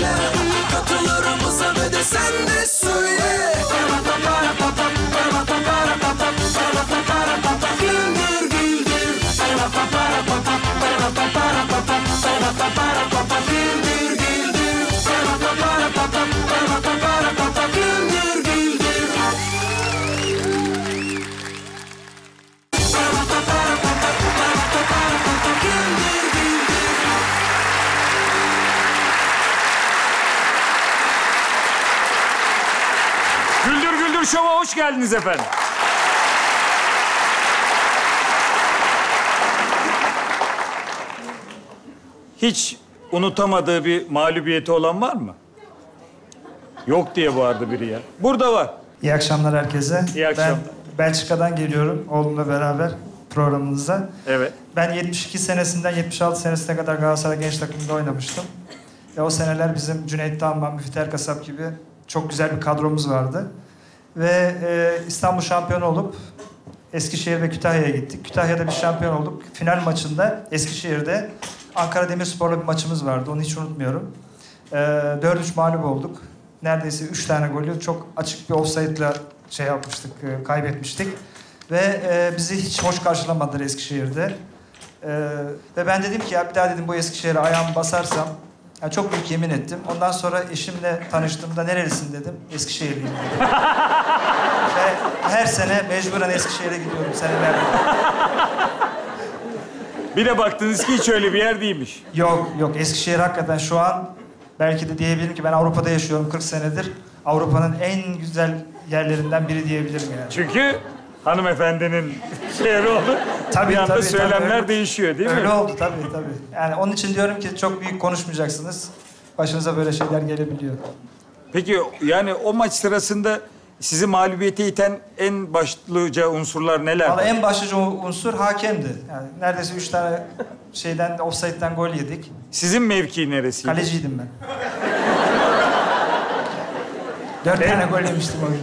söyle, katılarımıza ve de sen de söyle. Güldür güldür, güldür güldür, güldür güldür. Güldür Güldür Şov'a hoş geldiniz efendim. Hiç unutamadığı bir mağlubiyeti olan var mı? Yok diye bağırdı biri ya. Burada var. İyi akşamlar herkese. İyi akşamlar. Ben Belçika'dan geliyorum oğlumla beraber programınıza. Evet. Ben 72 senesinden 76 senesine kadar Galatasaray genç takımında oynamıştım. Ve o seneler bizim Cüneyt Dağban, Müfit Erkasap gibi çok güzel bir kadromuz vardı. Ve İstanbul şampiyonu olup Eskişehir ve Kütahya'ya gittik. Kütahya'da bir şampiyon olduk. Final maçında Eskişehir'de Ankara Demirspor'la bir maçımız vardı. Onu hiç unutmuyorum. 4-3 mağlup olduk. Neredeyse 3 tane golü çok açık bir ofsaytla şey yapmıştık, kaybetmiştik. Ve bizi hiç hoş karşılamadılar Eskişehir'de. Ve ben dedim ki ya bir daha dedim bu Eskişehir'e ayağımı basarsam, yani çok büyük yemin ettim. Ondan sonra eşimle tanıştığımda nerelisin dedim. Eskişehirliyim dedim. Ve her sene mecburen Eskişehir'e gidiyorum senelerdir. Bir de baktınız ki hiç öyle bir yer değilmiş. Yok, yok. Eskişehir hakikaten şu an belki de diyebilirim ki ben Avrupa'da yaşıyorum 40 senedir. Avrupa'nın en güzel yerlerinden biri diyebilirim yani. Çünkü hanımefendinin şehri oldu. Tabii, bir anda tabii, söylemler tabii, değişiyor değil mi? Öyle oldu tabii, tabii. Yani onun için diyorum ki çok büyük konuşmayacaksınız. Başınıza böyle şeyler gelebiliyor. Peki yani o maç sırasında sizi mağlubiyete iten en başlıca unsurlar neler? Vallahi en başlıca unsur hakemdi. Yani neredeyse 3 tane şeyden, ofsayttan gol yedik. Sizin mevki neresiydi? Kaleciydim ben. 4 tane gol yemiştim o gün.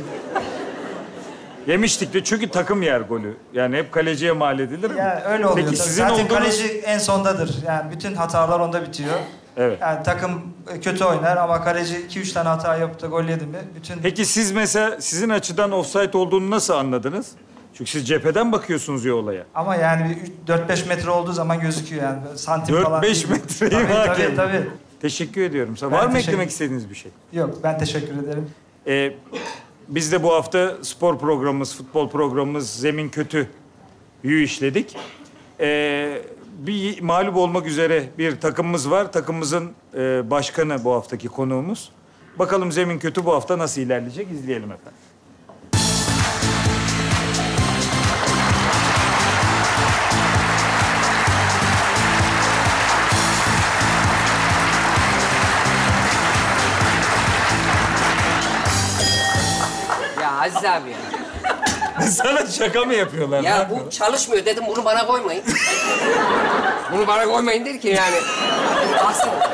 Yemiştik de çünkü takım yer golü. Yani hep kaleciye mal edilir mi? Yani öyle oluyor. Peki, sizin zaten olduğunuz... kaleci en sondadır. Yani bütün hatalar onda bitiyor. Evet. Yani takım kötü oynar ama kaleci 2-3 tane hata yaptı, gol yedi mi? Bütün... Peki siz mesela sizin açıdan ofsayt olduğunu nasıl anladınız? Çünkü siz cepheden bakıyorsunuz ya olaya. Ama yani 4-5 metre olduğu zaman gözüküyor yani. Santim 4-5 falan. 4-5 metreyi hakem. Tabii, tabii. Teşekkür ediyorum. Var mı eklemek istediğiniz bir şey? Yok, ben teşekkür ederim. Biz de bu hafta spor programımız, futbol programımız Zemin Kötü'yü işledik. Bir mağlup olmak üzere bir takımımız var. Takımımızın başkanı bu haftaki konuğumuz. Bakalım Zemin Kötü bu hafta nasıl ilerleyecek? İzleyelim efendim. Ya Aziz abi ya. Sana şaka mı yapıyorlar? Ya bu çalışmıyor dedim, bunu bana koymayın. Bunu bana koymayın der ki yani. Aslında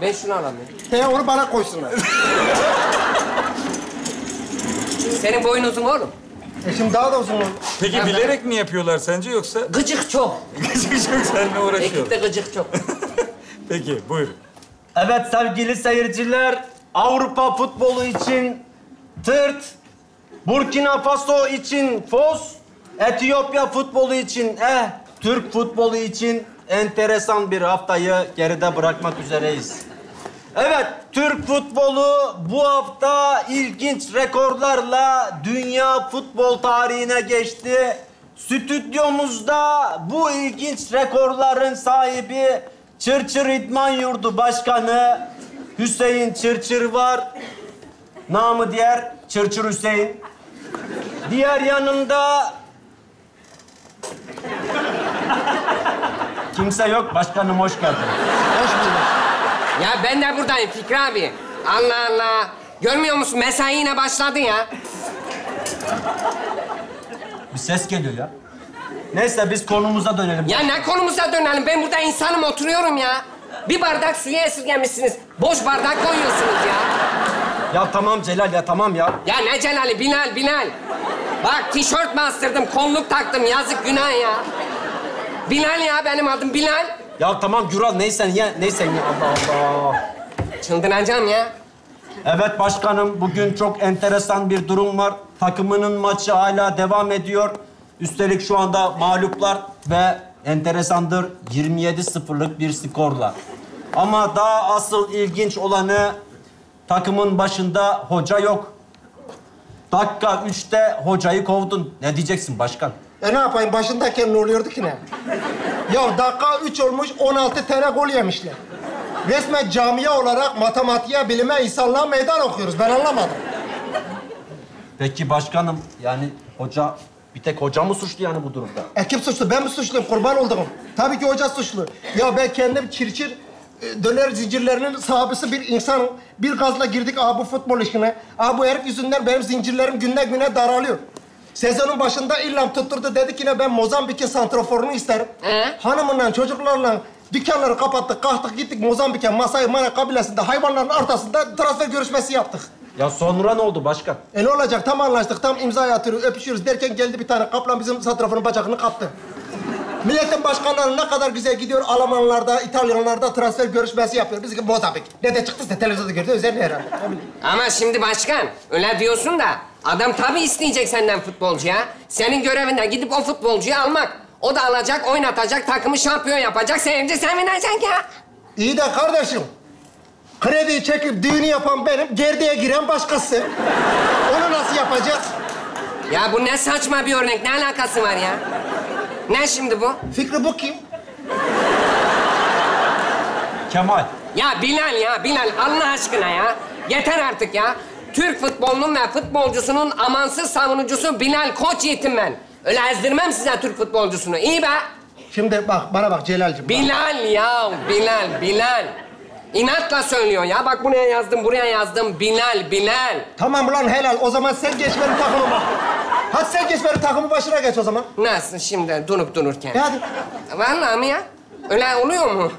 ben şunu anlamıyorum. He, onu bana koysunlar. Senin boyun uzun oğlum. Şimdi daha da uzun olur. Peki ya bilerek mi yapıyorlar sence yoksa? Gıcık çok. Gıcık çok, seninle uğraşıyor. Ekipte gıcık çok. Peki buyurun. Evet sevgili seyirciler, Avrupa futbolu için tırt, Burkina Faso için fos, Etiyopya futbolu için Türk futbolu için enteresan bir haftayı geride bırakmak üzereyiz. Evet, Türk futbolu bu hafta ilginç rekorlarla dünya futbol tarihine geçti. Stüdyomuzda bu ilginç rekorların sahibi Çırçır İdman Yurdu Başkanı Hüseyin Çırçır var. Namı diğer Çırçır Hüseyin. Diğer yanında... Kimse yok. Başkanım hoş geldin. Hoş bulduk. Ya ben de buradayım Fikri abi. Allah Allah. Görmüyor musun? Mesai yine başladı ya. Bir ses geliyor ya. Neyse biz konumuza dönelim. Ya ne konumuza dönelim? Ben burada insanım, oturuyorum ya. Bir bardak suyu esirgemişsiniz. Boş bardak koyuyorsunuz ya. Ya tamam Celal ya, tamam ya. Ya ne Celal'i? Bilal. Bak tişört bastırdım, kolluk taktım. Yazık, günah ya. Bilal ya, benim adım Bilal. Ya tamam Güral, neysen ya, Allah Allah. Çıldıracağım ya. Evet başkanım, bugün çok enteresan bir durum var. Takımının maçı hala devam ediyor. Üstelik şu anda mağluplar ve enteresandır 27-0'lık bir skorla. Ama daha asıl ilginç olanı takımın başında hoca yok. Dakika 3'te hocayı kovdun. Ne diyeceksin başkan? E ne yapayım? Başındayken ne oluyordu ki ne? Ya dakika 3 olmuş, 16 tane gol yemişler. Resmen camia olarak matematiğe, bilime, insanlığa meydan okuyoruz. Ben anlamadım. Peki başkanım, yani hoca... Bir tek hoca mı suçlu yani bu durumda? E kim suçlu? Ben mi suçluyum? Kurban oldum. Tabii ki hoca suçlu. Ya ben kendim Çırçır döner zincirlerinin sahibisi bir insanım. Bir gazla girdik bu futbol işine. Bu herif yüzünden benim zincirlerim günden güne daralıyor. Sezonun başında illam tutturdu. Dedi ki ne ben Mozambik'in santraforunu isterim. Hanımından, çocuklarla dükkanları kapattık, kalktık gittik Mozambik'e. Masai Mara kabilesinde hayvanların ortasında transfer görüşmesi yaptık. Ya sonra ne oldu başkan? E ne olacak? Tam anlaştık, tam imzayı atıyoruz, öpüşüyoruz derken geldi bir tane kaplan bizim satrafının bacakını kaptı. Milletin başkanları ne kadar güzel gidiyor, Almanlarda, İtalyanlarda transfer görüşmesi yapıyor. Biz Mozambik. Ne de çıktıysa televizyonda gördü, özelliği herhalde. Ama şimdi başkan, öyle diyorsun da adam tabii isteyecek senden futbolcu ya. Senin görevinden gidip o futbolcuyu almak. O da alacak, oynatacak, takımı şampiyon yapacak, sevince sevinecek ya. İyi de kardeşim. Krediyi çekip düğünü yapan benim, gerdeğe giren başkası. Onu nasıl yapacağız? Ya bu ne saçma bir örnek, ne alakası var ya? Ne şimdi bu? Fikri bu kim? Kemal. Ya Bilal ya, Bilal Allah aşkına ya. Yeter artık ya. Türk futbolunun ve futbolcusunun amansız savunucusu Bilal Koç Yiğit'im ben. Öyle ezdirmem size Türk futbolcusunu, iyi be. Şimdi bak, bana bak Celal'cim. Bilal ya, Bilal, Bilal. İnatla söylüyor ya. Bak buraya yazdım, buraya yazdım. Bilal, Bilal. Tamam ulan helal. O zaman sen geç benim takımıma. Hadi sen geç benim takımın başına geç o zaman. Nasıl şimdi durup dururken? Hadi. Vallahi mi ya? Öyle oluyor mu?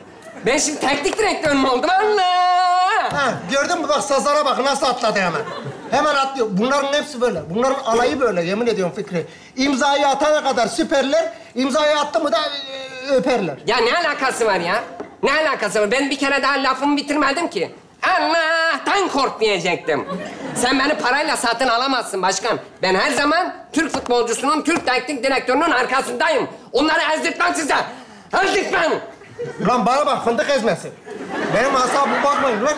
Ben şimdi teknik direktör mü oldum? Vallahi. Ha, gördün mü? Bak sazlara bak nasıl atladı hemen. Hemen atlıyor. Bunların hepsi böyle. Bunların alayı böyle. Yemin ediyorum Fikri. İmzayı atana kadar süperler. İmzayı attı mı da öperler. Ya ne alakası var ya? Ne alakası var? Ben bir kere daha lafımı bitirmedim ki. Allah'tan kork diyecektim. Sen beni parayla satın alamazsın başkan. Ben her zaman Türk futbolcusunun, Türk teknik direktörünün arkasındayım. Onları ezdirtmem size. Ezdirtmem. Ulan bana bak fındık ezmesi. Benim asabım bakmayın lan.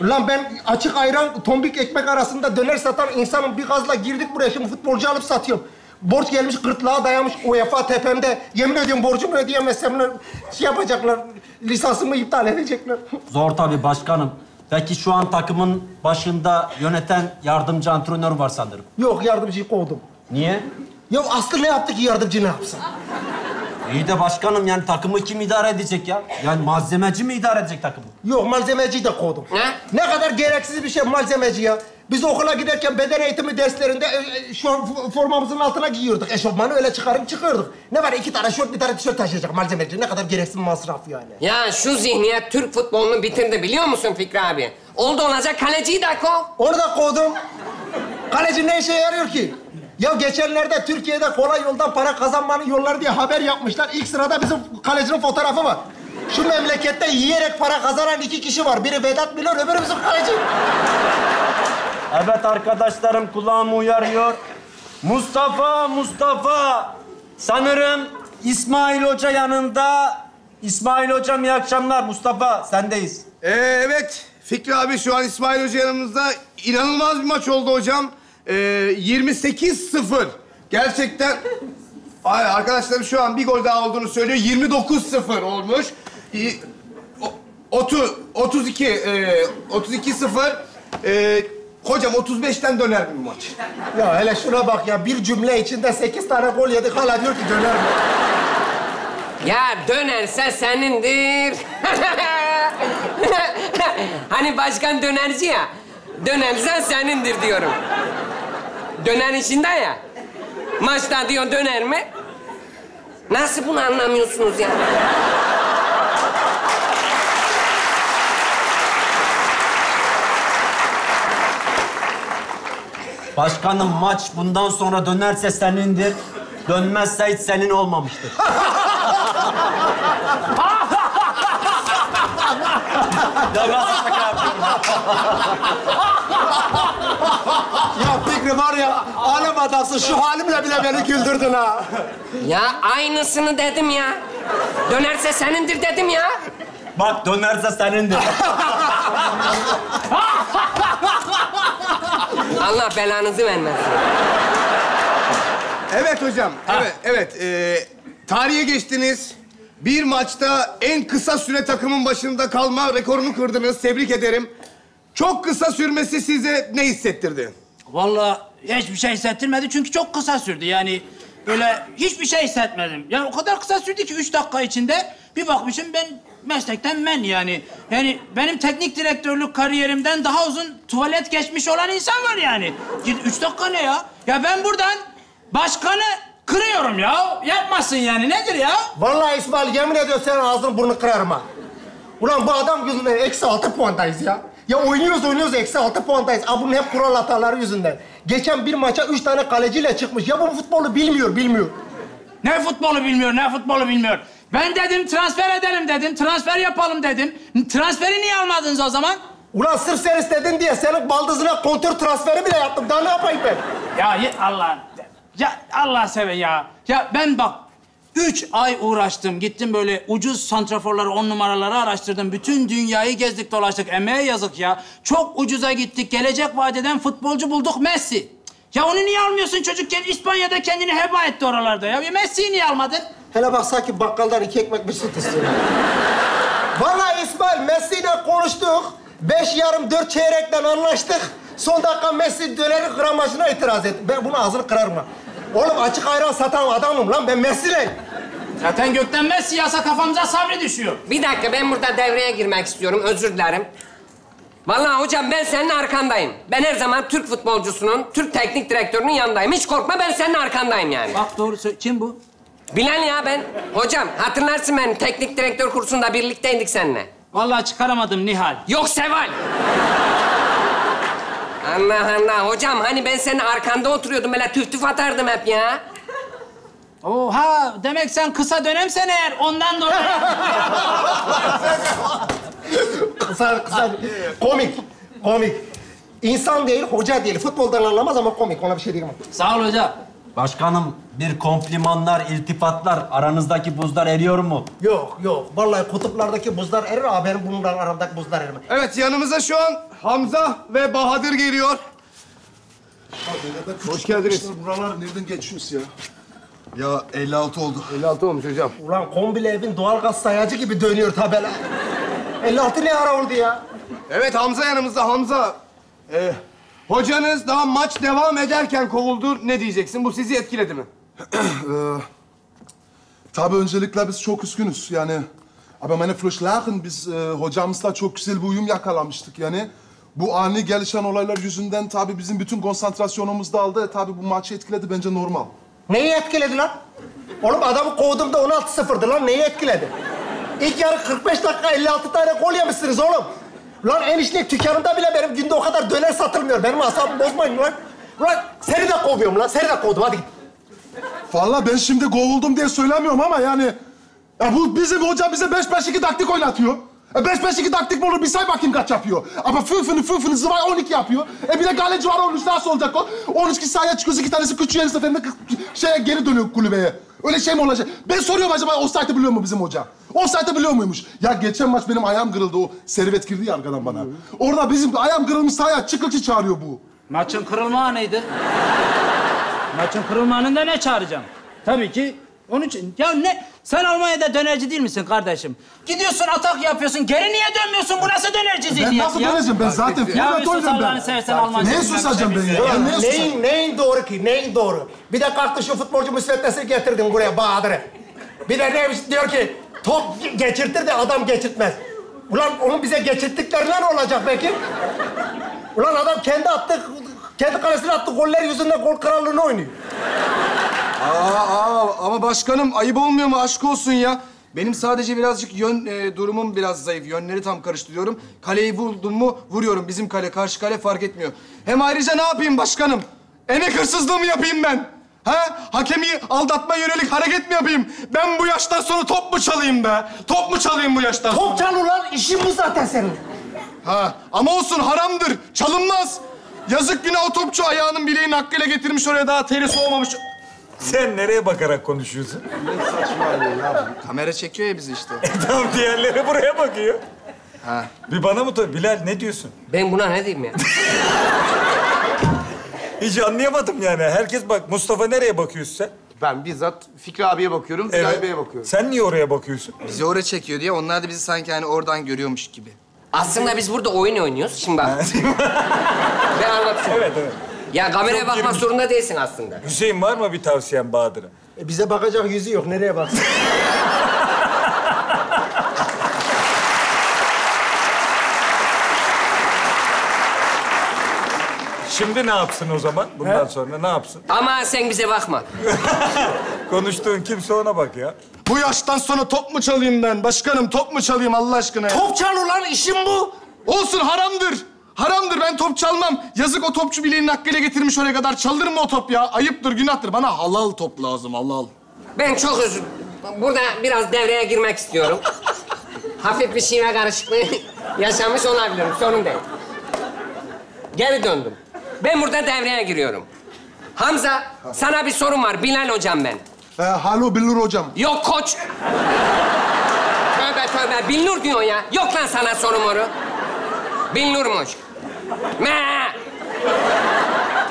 Ulan ben açık ayran, tombik ekmek arasında döner satan insanın bir gazla girdik buraya. Şimdi futbolcu alıp satıyorum. Borç gelmiş, gırtlağa dayamış UEFA tepemde. Yemin ediyorum borcumu ödeyemezsem şey yapacaklar, lisansımı iptal edecekler. Zor tabii başkanım. Belki şu an takımın başında yöneten yardımcı antrenör var sanırım. Yok, yardımcıyı kovdum. Niye? Ya Aslı ne yaptı ki yardımcı ne yapsın? İyi de başkanım yani takımı kim idare edecek ya? Yani malzemeci mi idare edecek takımı? Yok, malzemeciyi de kovdum. Ne kadar gereksiz bir şey malzemeci ya. Biz okula giderken beden eğitimi derslerinde formamızın altına giyiyorduk. Eşofmanı öyle çıkarıp çıkıyorduk. Ne var 2 tane şort, 1 tane tişört taşıyacak malzemeci. Ne kadar gereksiz masraf yani. Ya şu zihniyet Türk futbolunu bitirdi biliyor musun Fikri abi? Oldu olacak kaleciyi de kov. Onu da kovdum. Kaleci ne işe yarıyor ki? Ya geçenlerde Türkiye'de kolay yoldan para kazanmanın yolları diye haber yapmışlar. İlk sırada bizim kalecinin fotoğrafı var. Şu memlekette yiyerek para kazanan 2 kişi var. Biri Vedat Milor, öbürü bizim kaleci. Evet arkadaşlarım, kulağımı uyarıyor. Mustafa, Mustafa. Sanırım İsmail Hoca yanında. İsmail Hocam iyi akşamlar. Mustafa, sendeyiz. Evet, Fikri abi şu an İsmail Hoca yanımızda. İnanılmaz bir maç oldu hocam. 28-0. Gerçekten... Arkadaşlarım şu an bir gol daha olduğunu söylüyor. 29-0 olmuş. 32-0. Hocam 35'ten döner mi bu maç? Ya hele şuna bak ya. Bir cümle içinde 8 tane gol yedik. Hala diyor ki döner mi? Ya dönerse senindir. Hani başkan dönerci ya. Dönerse senindir diyorum. Döner içinde ya. Maçta diyor döner mi? Nasıl bunu anlamıyorsunuz ya? Başkanım maç bundan sonra dönerse senindir, dönmezse hiç senin olmamıştır. Ya nasıl şaka yaptın? Ya Fikri var ya, alem adamsın. Şu halimle bile beni güldürdün ha. Ya aynısını dedim ya. Dönerse senindir dedim ya. Bak dönerse senindir. Allah belanızı vermesin. Evet hocam, evet. Tarihe geçtiniz. Bir maçta en kısa süre takımın başında kalma rekorunu kırdınız. Tebrik ederim. Çok kısa sürmesi size ne hissettirdi? Vallahi hiçbir şey hissettirmedi çünkü çok kısa sürdü. Yani böyle hiçbir şey hissetmedim. Yani o kadar kısa sürdü ki 3 dakika içinde bir bakmışım ben meslekten yani. Yani benim teknik direktörlük kariyerimden daha uzun tuvalet geçmiş olan insan var yani. 3 dakika ne ya? Ya ben buradan başkanı kırıyorum ya. Yapmasın yani. Nedir ya? Vallahi İsmail yemin ediyorum senin ağzını burnunu kırarım ha. Ulan bu adam yüzünden -6 puandayız ya. Ya oynuyoruz -6 puandayız. Aa, bunun hep kural hataları yüzünden. Geçen bir maça 3 tane kaleciyle çıkmış. Ya bu futbolu bilmiyor. Ne futbolu bilmiyor, Ben dedim transfer edelim dedim, transfer yapalım dedim. Transferi niye almadınız o zaman? Ulan sırf sen istedin diye senin baldızına kontör transferi bile yaptım. Daha ne yapayım ben? Ya Allah'ım. Ya Allah sever ya. Ya ben bak 3 ay uğraştım. Gittim böyle ucuz santraforları, 10 numaraları araştırdım. Bütün dünyayı gezdik dolaştık. Emeğe yazık ya. Çok ucuza gittik. Gelecek vadeden futbolcu bulduk Messi. Ya onu niye almıyorsun çocukken? İspanya'da kendini heba etti oralarda ya. Bir Messi'yi niye almadın? Hele bak sanki bakkaldan 2 ekmek bir süt istiyor. Vallahi İsmail Messi'yle konuştuk. 5,5-4 çeyrekten anlaştık. Son dakika Messi dönerin gramajına itiraz etti. Ben bunu ağzını kırarım lan. Oğlum açık ayran satan adamım lan. Ben Messi'leyim. Zaten gökten Messi yasa kafamıza sabri düşüyor. Bir dakika ben burada devreye girmek istiyorum. Özür dilerim. Vallahi hocam ben senin arkandayım. Ben her zaman Türk futbolcusunun, Türk teknik direktörünün yanındayım. Hiç korkma ben senin arkandayım yani. Bak doğrusu kim bu? Bilen ya ben. Hocam hatırlarsın beni. Teknik direktör kursunda birlikteydik seninle. Vallahi çıkaramadım Nihal. Yok Seval. Allah Allah. Hocam hani ben senin arkanda oturuyordum. Böyle tüf atardım hep ya. Oha. Demek sen kısa dönemsen eğer ondan dolayı. kısa. Komik. İnsan değil, hoca değil. Futboldan anlamaz ama komik. Ona bir şey diyemem. Sağ ol hocam. Başkanım, bir komplimanlar, iltifatlar, aranızdaki buzlar eriyor mu? Yok. Vallahi kutuplardaki buzlar erir, haberim bununla aramdaki buzlar erir. Evet, yanımıza şu an Hamza ve Bahadır geliyor. Hoş geldiniz. Buralar nereden geçiyoruz ya? Ya 56 oldu. 56 olmuş hocam. Ulan kombili evin doğalgaz sayacı gibi dönüyor tabela. 56 ne ara oldu ya? Evet, Hamza yanımızda. Hamza... hocanız daha maç devam ederken kovuldu. Ne diyeceksin? Bu sizi etkiledi mi? Tabii öncelikle biz çok üzgünüz. Yani biz hocamızla çok güzel bir uyum yakalamıştık. Yani bu ani gelişen olaylar yüzünden tabii bizim bütün konsantrasyonumuz dağıldı. Tabii bu maçı etkiledi. Bence normal. Neyi etkiledi lan? Oğlum adamı kovdum da 16-0'dı lan. Neyi etkiledi? İlk yarı 45 dakika 56 tane gol yemişsiniz oğlum. Lan enişte dükkanımda bile benim günde o kadar döner satılmıyor. Benim asabımı bozmayın lan. Lan seni de kovuyorum lan. Seni de kovdum. Hadi git. Vallahi ben şimdi kovuldum diye söylemiyorum ama yani... Ya bu bizim hoca bize 5-5-2 taktik oynatıyor. 5-5-2 taktik mi olur? Bir say bakayım kaç yapıyor. Ama fıfını zıvay 12 yapıyor. Bir de galeci var 13 nasıl olacak o? 13 kişi sahaya çıkıyoruz, 2 tanesi küçüğü en seferinde geri dönüyor kulübeye. Öyle şey mi olacak? Ben soruyorum acaba offside'ı biliyor mu bizim hoca? Offside'ı biliyor muymuş? Ya geçen maç benim ayağım kırıldı. O servet girdi ya arkadan bana. Orada bizim ayağım kırılmış sahaya çıkılçı çağırıyor bu. Maçın kırılma anıydı. Maçın kırılma anında ne çağıracağım? Tabii ki onun için. Ya ne? Sen Almanya'da dönerci değil misin kardeşim? Gidiyorsun atak yapıyorsun. Geri niye dönmüyorsun? Bu nasıl dönerciliği ya? Ben nasıl döneceğim? Ben zaten forvet oynuyorum ben. Neye susacağım ben ya? Neyin doğru ki? Neyin doğru? Bir de kalktı şu futbolcu müsveddesi getirdin buraya Bahadır'ı. Bir de ne diyor ki top geçirtir de adam geçirtmez. Ulan onu bize geçirttiklerinden olacak belki. Ulan adam kendi kalesine attı goller yüzünden gol krallığını oynuyor. Ama başkanım ayıp olmuyor mu? Aşk olsun ya. Benim sadece birazcık durumum biraz zayıf. Yönleri tam karıştırıyorum. Kaleyi buldum mu vuruyorum. Bizim kale, karşı kale fark etmiyor. Hem ayrıca ne yapayım başkanım? Emek hırsızlığı mı yapayım ben? Ha? Hakemi aldatma yönelik hareket mi yapayım? Ben bu yaştan sonra top mu çalayım be? Top mu çalayım bu yaştan sonra? Top çal ulan, işin bu zaten senin. Ha, ama olsun, haramdır, çalınmaz. Yazık günah, o topçu ayağının bileğini hakkıyla getirmiş oraya, daha teri soğumamış. Sen nereye bakarak konuşuyorsun? Ne saçmalıyorsun ya? Kamera çekiyor ya bizi işte. Tamam, diğerleri buraya bakıyor. Ha. Bir bana mı tabii? Bilal, ne diyorsun? Ben buna ne diyeyim ya? Hiç anlayamadım yani. Herkes bak, Mustafa nereye bakıyorsun sen? Ben bizzat Fikri abiye bakıyorum, Bilal evet. Bey'e bakıyorum. Sen niye oraya bakıyorsun? Bizi oraya çekiyor diye, onlar da bizi sanki hani oradan görüyormuş gibi. Aslında biz burada oyun oynuyoruz. Şimdi bak. Ben anlatayım. Evet, evet. Ya kameraya bakmak girmiş. Zorunda değilsin aslında. Hüseyin, var mı bir tavsiyen Bahadır'a? Bize bakacak yüzü yok. Nereye baksın? Şimdi ne yapsın o zaman? Bundan he? Sonra ne yapsın? Ama sen bize bakma. Konuştuğun kimse ona bak ya. Bu yaştan sonra top mu çalayım ben? Başkanım, top mu çalayım Allah aşkına? Top çal ulan, işim bu. Olsun, haramdır. Haramdır, ben top çalmam. Yazık, o topçu bileğinin hakkıyla getirmiş oraya kadar. Çaldır mı o top ya? Ayıptır, günahtır. Bana halal top lazım, halal. Ben çok özür... Burada biraz devreye girmek istiyorum. Hafif bir şive karışıklığı yaşamış olabilirim, sorun değil. Geri döndüm. Ben burada devreye giriyorum. Hamza, sana bir sorum var. Bilal hocam ben. Halo Bilnur hocam. Yok koç. Tövbe tövbe. Bilnur diyor ya. Yok lan sana sorum oru. Bilnurmuş. Meee.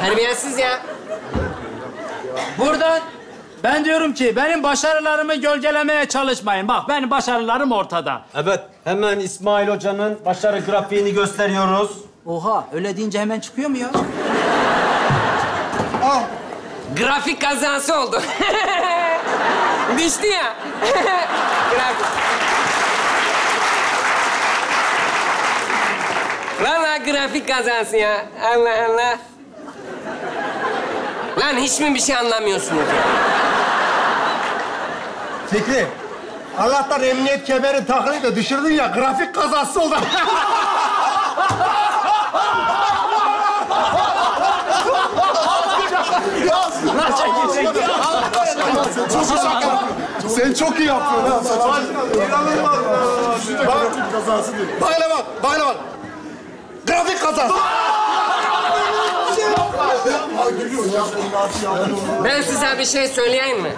Terbiyesiz ya. Burada ben diyorum ki benim başarılarımı gölgelemeye çalışmayın. Bak, benim başarılarım ortada. Evet. Hemen İsmail hocanın başarı grafiğini gösteriyoruz. Oha, öyle deyince hemen çıkıyor mu ya? Al. Grafik kazası oldu. Düştü ya. Grafik. Vallahi grafik kazası ya. Allah Allah. Lan hiç mi bir şey anlamıyorsunuz ya? Fikri, Allah'tan emniyet kemeri takıyı da düşürdün ya, grafik kazası oldu. Lan çekil. Sen çok iyi yapıyorsun ha. İnanılmaz. Grafik kazası değil. Bakla bak, bakla bak. Grafik kazası. Ben size bir şey söyleyeyim mi?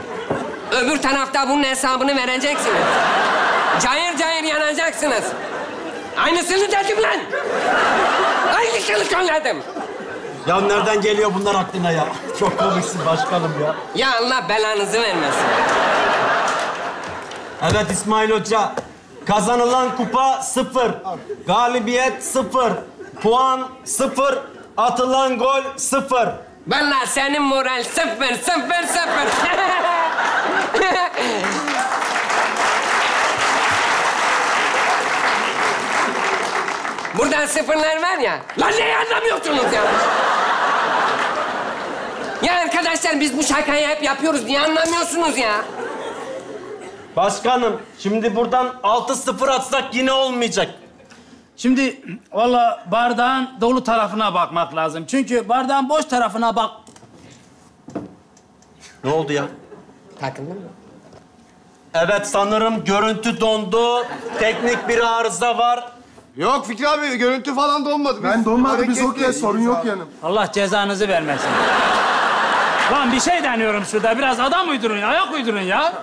Öbür tarafta bunun hesabını vereceksiniz. Cayır cayır yanacaksınız. Aynısını dedim lan. Aynısını söyledim. Ya nereden geliyor bunlar aklına ya? Çok komiksin başkanım ya. Ya Allah belanızı vermesin. Evet İsmail Hoca, kazanılan kupa 0, galibiyet 0, puan 0, atılan gol 0. Vallahi senin moral 0. Buradan sıfırlar var ya. Lan neyi anlamıyorsunuz ya? Ya arkadaşlar, biz bu şakayı hep yapıyoruz. Niye anlamıyorsunuz ya? Başkanım, şimdi buradan 6-0 atsak yine olmayacak. Şimdi valla bardağın dolu tarafına bakmak lazım. Çünkü bardağın boş tarafına bak... Ne oldu ya? Takıldın mı? Evet, sanırım görüntü dondu. Teknik bir arıza var. Yok Fikri abi, görüntü falan donmadı. Ben donmadım, biz okey, sorun yok yani. Allah cezanızı vermesin. Lan bir şey deniyorum şurada, biraz adam uydurun, ayak uydurun ya.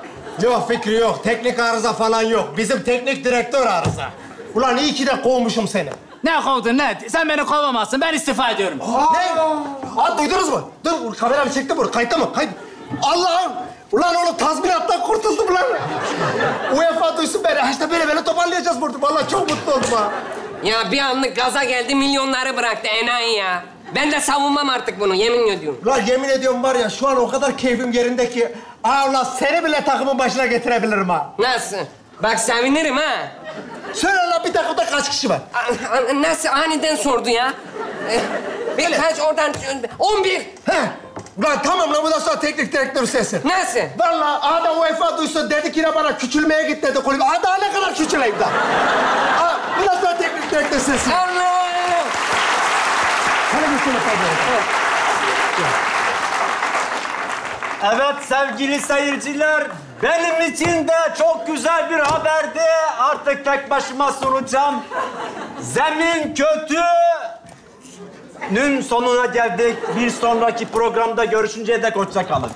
Yok Fikri, yok. Teknik arıza falan yok. Bizim teknik direktör arıza. Ulan iyi ki de kovmuşum seni. Ne kovdun, ne? Sen beni kovamazsın, ben istifa ediyorum. Aa, ne? Aa, duydunuz mu? Dur, kamera bir çekti bunu, kayıtta mı? Kayıt. Allah'ım! Ulan oğlum, tazminattan kurtuldum lan. UEFA duysun beni. İşte böyle toparlayacağız burada. Vallahi çok mutlu oldum ha. Ya bir anlık gaza geldi, milyonları bıraktı enayi ya. Ben de savunmam artık bunu, yemin ediyorum. Ulan yemin ediyorum var ya, şu an o kadar keyfim yerinde ki... Aa ulan seni bile takımın başına getirebilirim ha. Nasıl? Bak sevinirim ha. Söyle lan, bir takımda kaç kişi var? Nasıl aniden sordu ya? Birkaç oradan... 11! Heh. Ulan tamam lan, bundan sonra teknik direktör sensin. Nasıl? Vallahi adam UEFA duysun, dedi ki bana küçülmeye git dedi kulübe. Daha ne kadar küçüleyim lan? Bundan sonra teknik direktör sensin. Allah! Sana bir sene fazla. Evet sevgili seyirciler, benim için de çok güzel bir haberdi. Artık tek başıma sunacağım. Zemin Kötü'nün sonuna geldik. Bir sonraki programda görüşünceye dek hoşça kalın.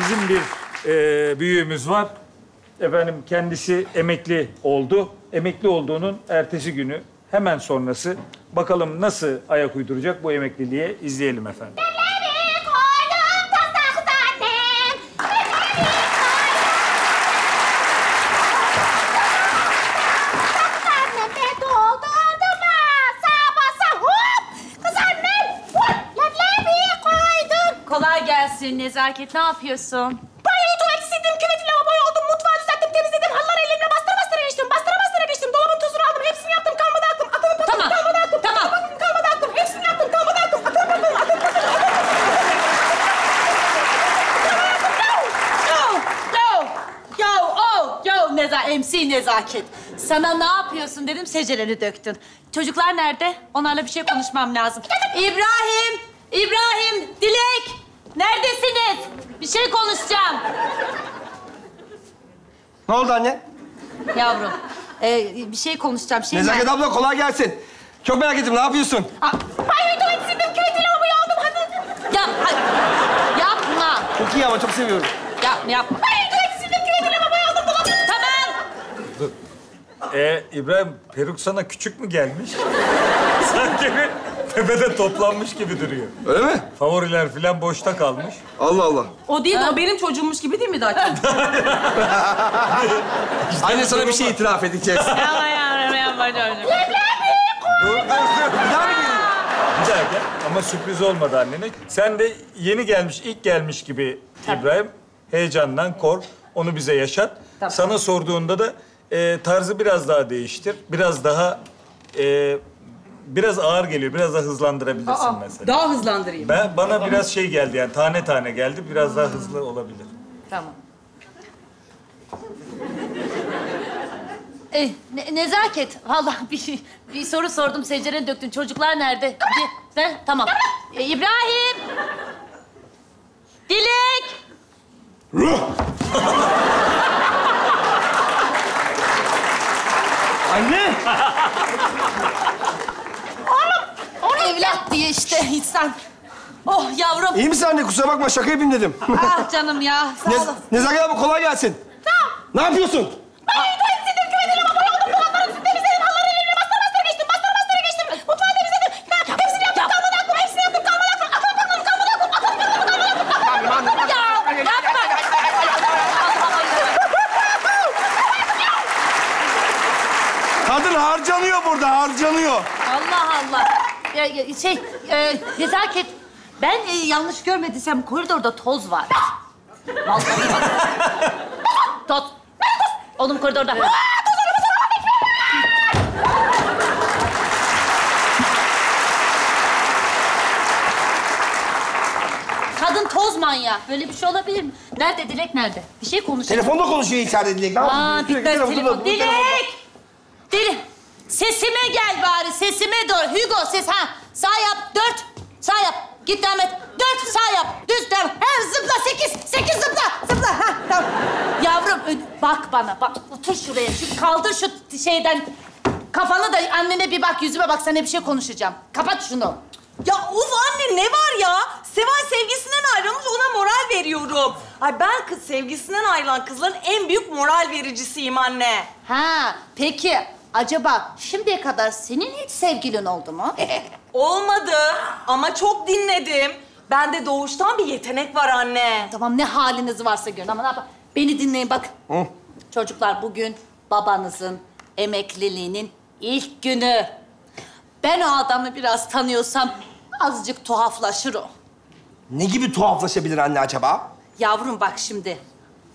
Bizim bir büyüğümüz var. Efendim kendisi emekli oldu. Emekli olduğunun ertesi günü, hemen sonrası. Bakalım nasıl ayak uyduracak bu emekliliğe, izleyelim efendim. Nezaket, ne yapıyorsun? Banyoyu, tuvaleti sildim, küveti, lavaboyu oldum, mutfağı düzelttim, temizledim. Halıları elimle bastıra bastıra geçtim, bastıra bastıra geçtim. Dolabın tozunu aldım, hepsini yaptım, kalmadı aklım. Atılım patılım, tamam. Kalmadı aklım. Tamam. Kalmadı, kalmadı aklım. Hepsini yaptım, kalmadı aklım. Atılım patılım, atılım patılım, atılım patılım. Yo, yo, oh, yo, MC Nezaket. Sana ne yapıyorsun dedim, seceleri döktün. Çocuklar nerede? Onlarla bir şey konuşmam lazım. İbrahim, Dilek. Neredesiniz? Bir şey konuşacağım. Ne oldu anne? Yavrum, bir şey konuşacağım. Nezaket abla, kolay gelsin. Çok merak ettim, ne yapıyorsun? Banyoyu, tuvaleti sildim, küveti, lavaboyu aldım, hadi. Ya, yapma. Çok iyi ama, çok seviyorum. Yapma, yapma. Banyoyu, tuvaleti sildim, küveti, lavaboyu aldım, dolabı. Tamam. Dur. İbrahim, peruk sana küçük mü gelmiş? Sanki bir... tepede toplanmış gibi duruyor. Öyle mi? Favoriler filan boşta kalmış. Allah Allah. O değil de o benim çocuğummuş gibi değil mi daha? İşte anne sana bir şey itiraf edeceğiz. Ama yavrum, ama sürpriz olmadı annene. Sen de yeni gelmiş, ilk gelmiş gibi İbrahim. Heyecandan kork, onu bize yaşat. Tabii. Sana sorduğunda da tarzı biraz daha değiştir. Biraz daha... biraz ağır geliyor. Biraz daha hızlandırabilirsin mesela. Daha hızlandırayım. Bana biraz şey geldi yani, tane tane geldi. Biraz daha hızlı olabilir. Tamam. Nezaket, vallahi bir soru sordum, secdene döktün. Çocuklar nerede? Tamam. İbrahim! Dilek! Anne! Evlat diye işte insan. Oh yavrum. İyi misin anne? Kusura bakma, şaka yapayım dedim. Ah canım ya, sağ olun. Nezaket abi, kolay gelsin. Tamam. Ne yapıyorsun? Banyoyu, tuvaleti sildim, küveti, lavaboyu oldum, dolapları temizledim, halıları elimle bastıra bastıra geçtim, mutfağı temizledim. Hepsini yaptım, kalmadı aklım, atıl patılım, kalmadı aklım, Ya, yapma. Kadın harcanıyor burada, harcanıyor. Allah Allah. Nezaket, ben yanlış görmediysem koridorda toz var. Vallahi toz. Oğlum koridorda. Evet. Kadın toz manyağı. Böyle bir şey olabilir mi? Nerede Dilek, nerede? Bir şey konuşuyor. Telefonda konuşuyor içeride Dilek. Aa, bitmez telefon. Dilek! Dilek! Sesime gel bari, sesime doğru. Hugo, ses sağ yap, 4. Sağ yap. Git devam et. 4 sağ yap. Düz devam. Zıpla 8. 8 zıpla. Zıpla. Tamam. Yavrum bak bana. Bak otur şuraya. Kaldır şu şeyden. Kafanı da annene bir bak, yüzüme bak. Sana bir şey konuşacağım. Kapat şunu. Ya of anne, ne var ya? Seval sevgisinden ayrılmış, ona moral veriyorum. Ay ben sevgisinden ayrılan kızların en büyük moral vericisiyim anne. Ha peki. Acaba şimdiye kadar senin hiç sevgilin oldu mu? Olmadı ama çok dinledim. Bende doğuştan bir yetenek var anne. Tamam, ne haliniz varsa görün ama ne yapalım? Beni dinleyin bak. Hı? Çocuklar, bugün babanızın emekliliğinin ilk günü. Ben o adamı biraz tanıyorsam azıcık tuhaflaşır o. Ne gibi tuhaflaşabilir anne acaba? Yavrum bak şimdi.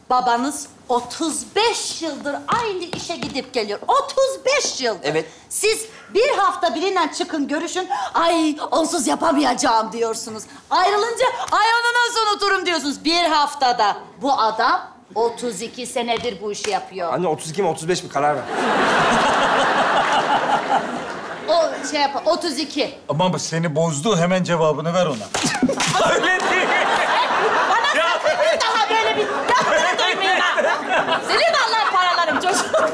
Babanız 35 yıldır aynı işe gidip geliyor. 35 yıldır. Evet. Siz bir hafta biriyle çıkın, görüşün. Ay onsuz yapamayacağım diyorsunuz. Ayrılınca ay onu nasıl unuturum diyorsunuz. Bir haftada. Bu adam 32 senedir bu işi yapıyor. Anne 32 mi 35 mi? Karar ver. O şey yapar. 32. Aman bak seni bozdu. Hemen cevabını ver ona. Öyle değil. Bana sakın daha böyle bir lafını duymayın ha. Senin vallahi paralarım çocuğum.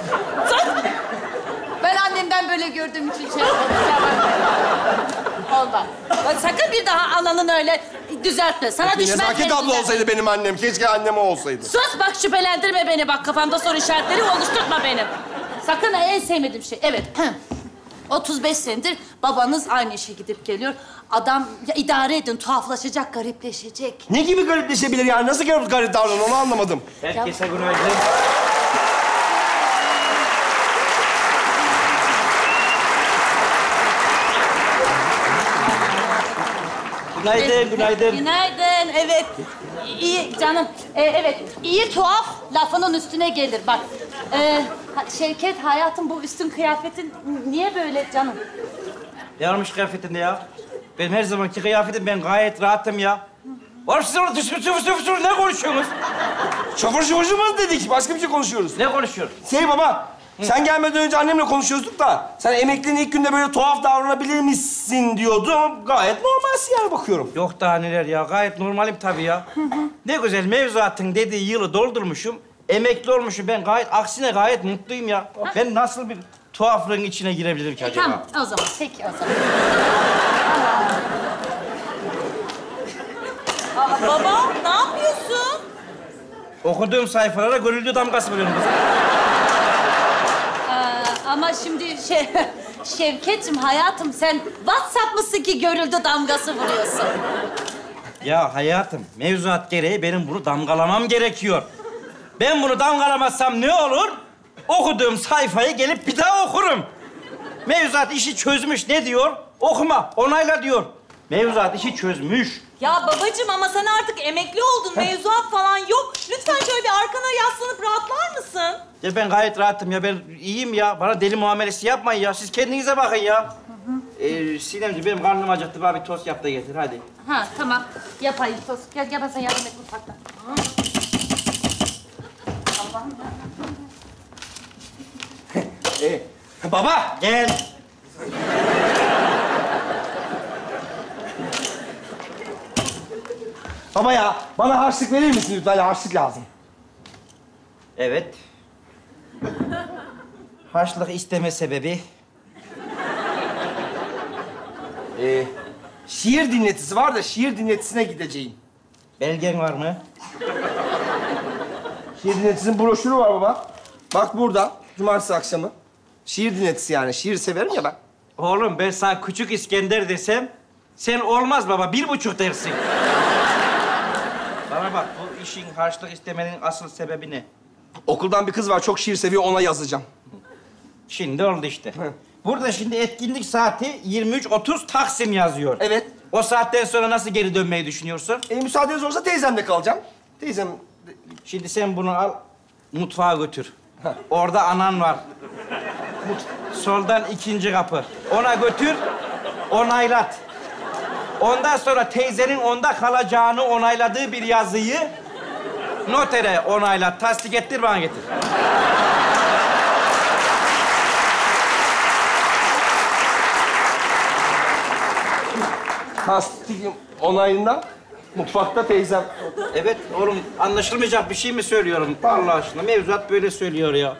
Ben annemden böyle gördüğüm için şey yapmadım. Olmaz. Sakın bir daha ananın öyle düzeltme. Sana düşmez. Nezaket abla olsaydı benim annem. Keşke annem o olsaydı. Sus bak, şüphelendirme beni. Bak kafamda soru işaretleri oluşturma benim. Sakın, en sevmediğim şey. Evet. 35 senedir babanız aynı işe gidip geliyor. Adam idare edin, tuhaflaşacak, garipleşecek. Ne gibi garipleşebilir yani? Nasıl garip davranıyor onu anlamadım. Herkese günaydın. Günaydın, günaydın. Günaydın, evet. İyi canım, evet. İyi tuhaf lafının üstüne gelir bak. Şevket, hayatım bu üstün kıyafetin niye böyle canım? Ne olmuş kıyafetinde ya? Benim her zamanki kıyafetim, ben gayet rahatım ya. Oğlum siz orada şıfır ne konuşuyorsunuz? Şıfır mı dedik? Başka bir şey konuşuyoruz. Ne konuşuyoruz? Şey baba, sen gelmeden önce annemle konuşuyorduk da... ...sen emekliliğin ilk günde böyle tuhaf davranabilir misin diyordu ama gayet normalsin yani bakıyorum. Yok daha neler ya, gayet normalim tabii ya. Ne güzel mevzuatın dediği yılı doldurmuşum. Emekli olmuşum ben, gayet aksine gayet mutluyum ya. Ha? Ben nasıl bir tuhaflığın içine girebilirim ki acaba? Tamam, o zaman. Peki, o zaman. Aa, baba, ne yapıyorsun? Okuduğum sayfalara görüldüğü damgası veriyorum kızım. Ama şimdi Şevket'cim hayatım, sen WhatsApp mısın ki görüldü damgası vuruyorsun? Ya hayatım, mevzuat gereği benim bunu damgalamam gerekiyor. Ben bunu damgalamazsam ne olur? Okuduğum sayfayı gelip bir daha okurum. Mevzuat işi çözmüş. Ne diyor? Okuma, onayla diyor. Mevzuat işi çözmüş. Ya babacığım ama sen artık emekli oldun. Mevzuat falan yok. Lütfen şöyle bir arkana yaslanıp rahatlar mısın? Ya ben gayet rahatım ya. Ben iyiyim ya. Bana deli muamelesi yapmayın ya. Siz kendinize bakın ya. Sinemciğim benim karnım acıktı. Bana bir tost yap da getir hadi. Ha tamam. Yapayım tost. Gel yaparsan yardım et mutfakta. Baba gel. Baba ya bana harçlık verir misin lütfen? Harçlık lazım. Evet. Harçlık isteme sebebi şiir dinletisi var da şiir dinletisine gideceğim. Belgen var mı? Şiir dinletisinin broşürü var baba. Bak burada, cumartesi akşamı. Şiir dinletisi yani. Şiir severim ya ben. Oğlum ben sana Küçük İskender desem, sen olmaz baba, 1,5 dersin. Bana bak, bu işin harçlık istemenin asıl sebebi ne? Okuldan bir kız var, çok şiir seviyor, ona yazacağım. Şimdi oldu işte. Burada şimdi etkinlik saati 23.30 Taksim yazıyor. Evet. O saatten sonra nasıl geri dönmeyi düşünüyorsun? Müsaadeniz olursa teyzemle kalacağım. Teyzem... Şimdi sen bunu al, mutfağa götür. Orada anan var. Soldan ikinci kapı. Ona götür, onaylat. Ondan sonra teyzenin onda kalacağını onayladığı bir yazıyı... ...notere onaylat, tasdik ettir, bana getir. Tasdik onayından... Mutfakta teyzem. Evet oğlum, anlaşılmayacak bir şey mi söylüyorum? Allah aşkına, mevzuat böyle söylüyor ya.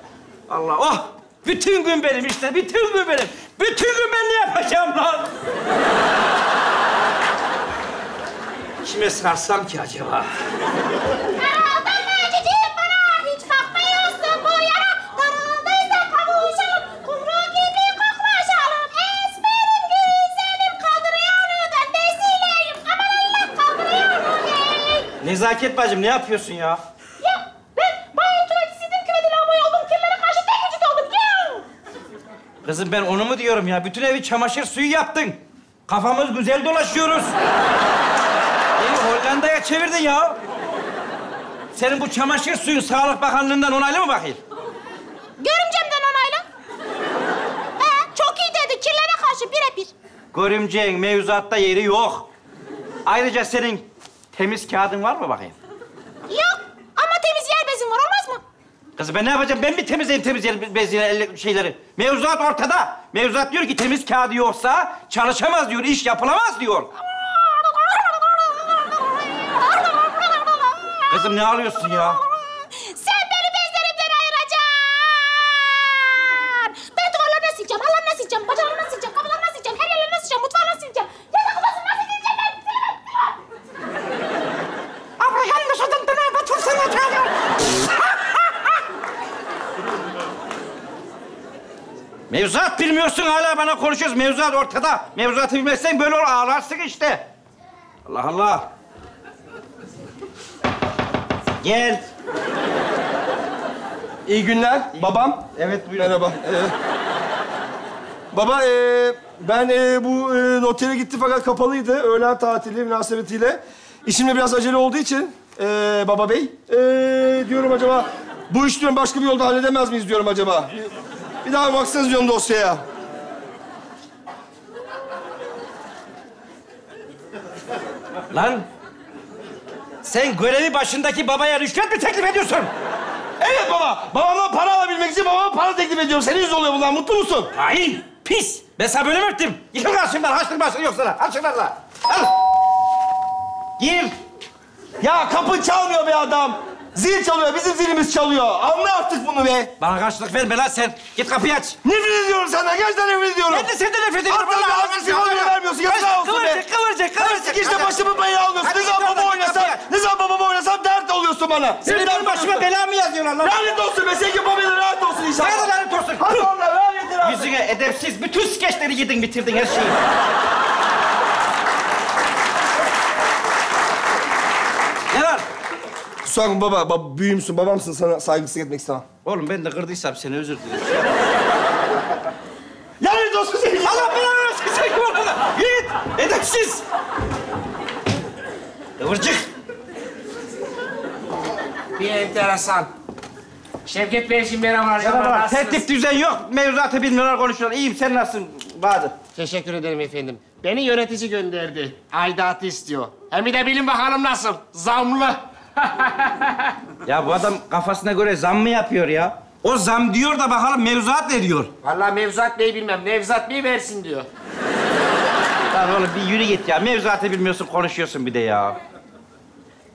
Allah, oh! Bütün gün benim işte, bütün gün benim. Bütün gün ben ne yapacağım lan? Kime sarsam ki acaba? Nezaket bacım, ne yapıyorsun ya? Ya ben banyo tuvaleti sildim, küvede lavaboya oldum, kirlere karşı tek vücut oldum ya! Kızım ben onu mu diyorum ya? Bütün evi çamaşır suyu yaptın. Kafamız güzel dolaşıyoruz. Beni Hollanda'ya çevirdin ya. Senin bu çamaşır suyun Sağlık Bakanlığı'ndan onaylı mı bakayım? Görümcemden onaylı. Çok iyi dedi. Kirlere karşı birebir. Görümcen mevzuatta yeri yok. Ayrıca senin temiz kağıdın var mı bakayım? Yok ama temiz yer bezin var. Olmaz mı? Kızım ben ne yapacağım? Ben mi temizleyeyim temiz yer bezini, şeyleri? Mevzuat ortada. Mevzuat diyor ki temiz kağıdı yoksa çalışamaz diyor, iş yapılamaz diyor. Kızım ne ağlıyorsun ya? Sen beni bezlerimden ayıracaksın. Ben duvarlarına sileceğim, halılarına sileceğim, bacalarına sileceğim, kapılarına sileceğim, her yerlerine sileceğim, mutfağına sileceğim. Yatak odasına sileceğim ben. Abla yanlış adam döner, batırsın ocağa. Mevzuat bilmiyorsun, hala bana konuşuyoruz. Mevzuat ortada. Mevzuatı bilmezsen böyle olur, ağlarsın işte. Allah Allah. Gel. İyi günler. Babam. Evet, buyurun. Merhaba. Baba, ben bu notere gitti fakat kapalıydı. Öğlen tatili münasebetiyle. İşimde biraz acele olduğu için baba bey diyorum acaba... Bu iş diyorum başka bir yolda halledemez miyiz diyorum acaba. Bir daha baksanız diyorum dosyaya. Lan. Sen görevi başındaki babaya rüşvet mi teklif ediyorsun? Evet baba. Babamdan para alabilmek için babama para teklif ediyorum. Senin yüzün oluyor bundan. Mutlu musun? Hain, pis. Ben sana böyle mi öptüm? Yıkıl karşımdan. Haçlık başlık yok sana. Al şunlarla. Al. Gir. Ya kapı çalmıyor be adam. Zil çalıyor. Bizim zilimiz çalıyor. Anla artık bunu be. Bana karşılık verme lan sen. Git kapıyı aç. Nefret ediyorum senden. Gerçekten nefret ediyorum. Ben de senden nefret ediyorum. Hatta bir ağzını bana vermiyorsun. Yazık olsun be. Kıvırcık. Her sikişte başımın payını almıyorsun. Ne zaman baba oynasam, dert oluyorsun bana. Senin benim başıma bela mı yazıyorlar lan? Lanet olsun be. Sen ki babayla rahat olsun inşallah. Sen de lanet olsun. Hadi Allah lanet olsun. Yüzüne edepsiz bütün skeçleri yedin, bitirdin her şeyi. Ne var? Kusura baba, büyüğümsün, babamsın. Sana saygısızlık etmek istemem. Oğlum ben de kırdıysam seni özür dilerim. Lanet olsun seni! Allah belanı versin seni bu arada! Git! Edepsiz! Kıvırcık! Bir enteresan. Şevket Beyciğim merhabalar. Merhabalar. Tertip düzen yok. Mevzuatı bilmiyorlar, konuşuyorlar. İyiyim. Sen nasılsın Bahadır? Teşekkür ederim efendim. Beni yönetici gönderdi. Aidatı istiyor. Hem bir de bilin bakalım nasıl? Zamlı. Ya bu adam kafasına göre zam mı yapıyor ya? O zam diyor da bakalım mevzuat ne diyor? Vallahi mevzuat neyi bilmem. Nevzat Bey versin diyor. Lan oğlum bir yürü git ya. Mevzuatı bilmiyorsun, konuşuyorsun bir de ya.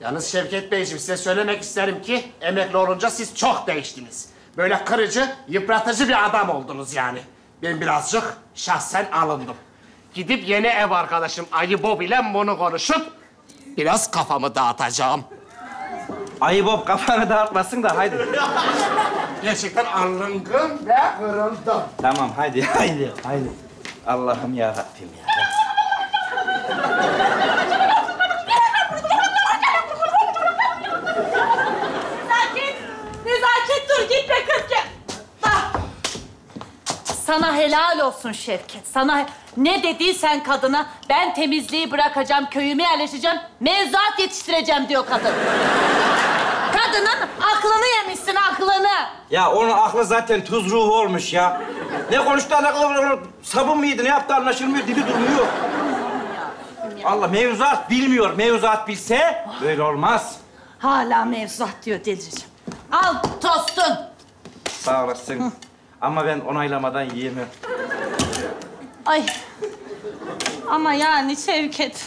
Yalnız Şevket Beyciğim size söylemek isterim ki emekli olunca siz çok değiştiniz. Böyle kırıcı, yıpratıcı bir adam oldunuz yani. Ben birazcık şahsen alındım. Gidip yeni ev arkadaşım Ayı Bob ile bunu konuşup biraz kafamı dağıtacağım. Ayı Bob kafanı dağıtmasın da haydi. Gerçekten alındım ve kırıldım. Tamam haydi. Allah'ım yarabbim ya. Nezaket dur gitme kız gel. Bak. Sana helal olsun Şevket. Sana ne dediysen kadına ben temizliği bırakacağım, köyüme yerleşeceğim, mevzuat yetiştireceğim diyor kadın. Kadının aklını yemişsin, aklını. Ya onun aklı zaten tuz ruhu olmuş ya. Ne konuştu anakla, sabun muydu, ne yaptı anlaşılmıyor, dili durmuyor. Allah mevzuat bilmiyor. Mevzuat bilse böyle olmaz. Hala mevzuat diyor delireceğim. Al tostun. Sağ olasın. Hı. Ama ben onaylamadan yiyemem. Ay. Ama yani Şevket.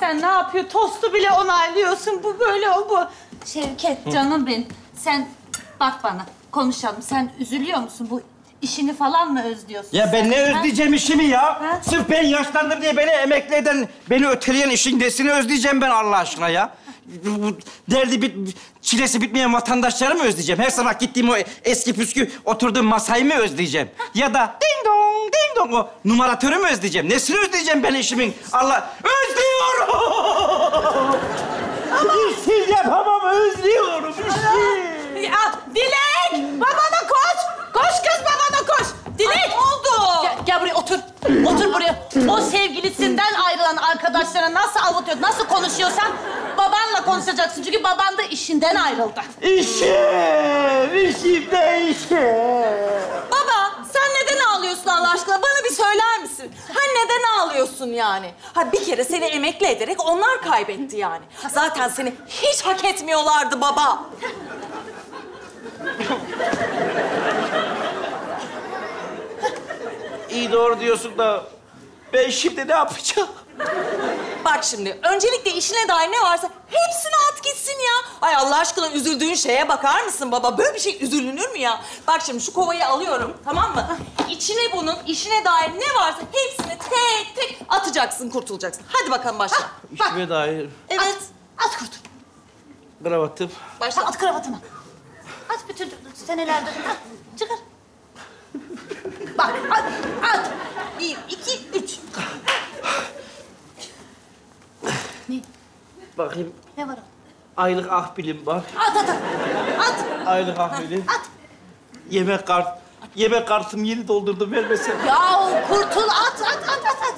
Sen ne yapıyorsun? Tostu bile onaylıyorsun. Bu böyle o bu. Şevket canım benim. Sen bak bana. Konuşalım. Sen üzülüyor musun? Bu işini falan mı özlüyorsun? Ya ben ne özleyeceğim işimi ya? Ha? Sırf ben yaşlandım diye beni emekli eden, beni öteleyen işin nesini özleyeceğim ben Allah aşkına ya? Derdi çilesi bitmeyen vatandaşları mı özleyeceğim? Her sabah gittiğim o eski püskü oturduğum masayı mı özleyeceğim? Ya da ding dong ding dong o numaratörü mü özleyeceğim? Nesini özleyeceğim ben işimin? Allah özlüyorum. Bir şey yapamam, özlüyorum bir şey. Ya, Dilek babana koş. Koş kız babana koş. Dilek. Ay, oldu. Gel buraya otur. Otur buraya. O sevgilisinden ayrılan arkadaş. arkadaşlara nasıl avutuyor, nasıl konuşuyorsan babanla konuşacaksın. Çünkü baban da işinden ayrıldı. Baba, sen neden ağlıyorsun Allah aşkına? Bana bir söyler misin? Ha, neden ağlıyorsun yani? Ha, bir kere seni emekli ederek onlar kaybetti yani. Zaten seni hiç hak etmiyorlardı baba. İyi, doğru diyorsun da ben şimdi ne yapacağım? Bak şimdi, öncelikle işine dair ne varsa hepsini at gitsin ya. Ay Allah aşkına, üzüldüğün şeye bakar mısın baba? Böyle bir şey üzülünür mü ya? Bak şimdi, şu kovayı alıyorum, tamam mı? İçine bunun, işine dair ne varsa hepsini tek tek atacaksın, kurtulacaksın. Hadi bakalım, başla. Ha, işime dair. Evet. At kurtul. Kravatım. Başla. Ha, at kravatımı. At bütün senelerde. At, çıkar. Bak, at, at. 1, 2, 3. Ne? Bakayım. Ne var? Aylık akbilim var. At, at, at. At. Aylık akbilim. At. Yemek kart. Yemek kartım yeni doldurdum, vermesene. Yahu kurtul, at, at, at, at, at.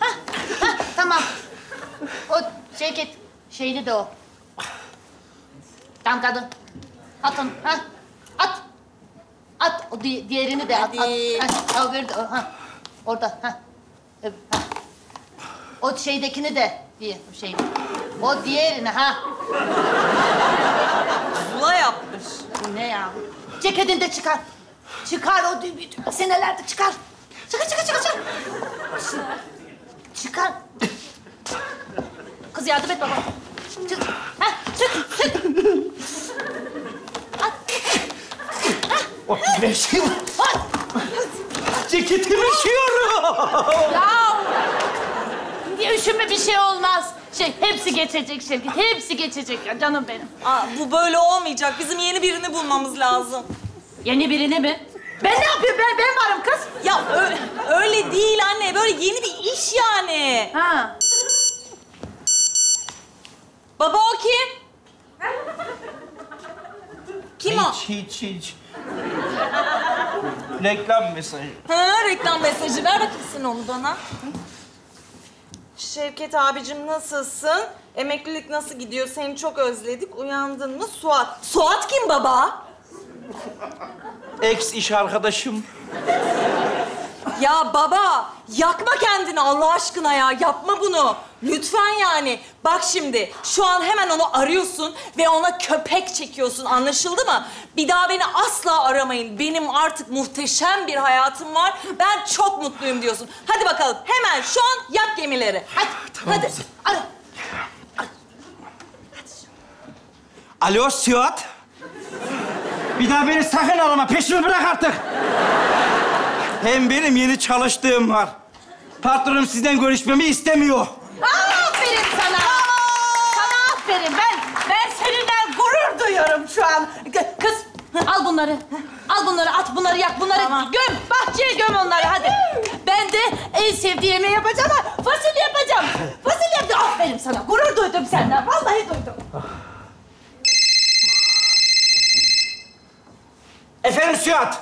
Hah, hah, tamam. O ceket şeydi de o. Tam kadın. Atın, ha. At. At, o diğerini de at, at. Ha, öbür de, ha. Orada, ha. Öbür, ha. O şeydekini de, şey. O diğerini, ha. Zula yapmış. Ne ya? Ceketini de çıkar. Çıkar, o senelerde çıkar. Çıkar, çıkar, çıkar, çıkar. Çıkar. Kız yardım et baba. Çık, ha, çık, çık. At. Oh, ne şey var? At. Ceketimi üşüyorum. Ya. Üşüme, bir şey olmaz. Şey, hepsi geçecek Şevket. Hepsi geçecek ya canım benim. Aa, bu böyle olmayacak. Bizim yeni birini bulmamız lazım. Yeni birini mi? Ben ne yapıyorum? Ben varım kız. Ya öyle değil anne. Böyle yeni bir iş yani. Ha. Baba, o kim? Kim o? Hiç. Reklam mesajı. Ha, reklam mesajı. Ver bakayım onu bana. Şevket abicim, nasılsın? Emeklilik nasıl gidiyor? Seni çok özledik. Uyandın mı? Suat. Suat kim baba? Ex iş arkadaşım. Ya baba, yakma kendini Allah aşkına ya. Yapma bunu. Lütfen yani. Bak şimdi, şu an hemen onu arıyorsun ve ona köpek çekiyorsun. Anlaşıldı mı? Bir daha beni asla aramayın. Benim artık muhteşem bir hayatım var. Ben çok mutluyum diyorsun. Hadi bakalım. Hemen şu an yap gemileri. Hadi. Tamam. Hadi. Ara. Ara. Hadi. Alo Suat. Bir daha beni sakın arama. Peşimi bırak artık. Hem benim yeni çalıştığım var. Patronum sizden görüşmemi istemiyor. Aferin sana. Bravo. Sana aferin. Ben seninle gurur duyuyorum şu an. Kız, al bunları. Al bunları, at bunları, yak bunları. Tamam. Göm, bahçeye göm onları hadi. Ben de en sevdiği yemeği yapacağım ama fasulye yapacağım. Fasulye yapacağım. Aferin sana. Gurur duydum senden. Vallahi duydum. Efendim Suat.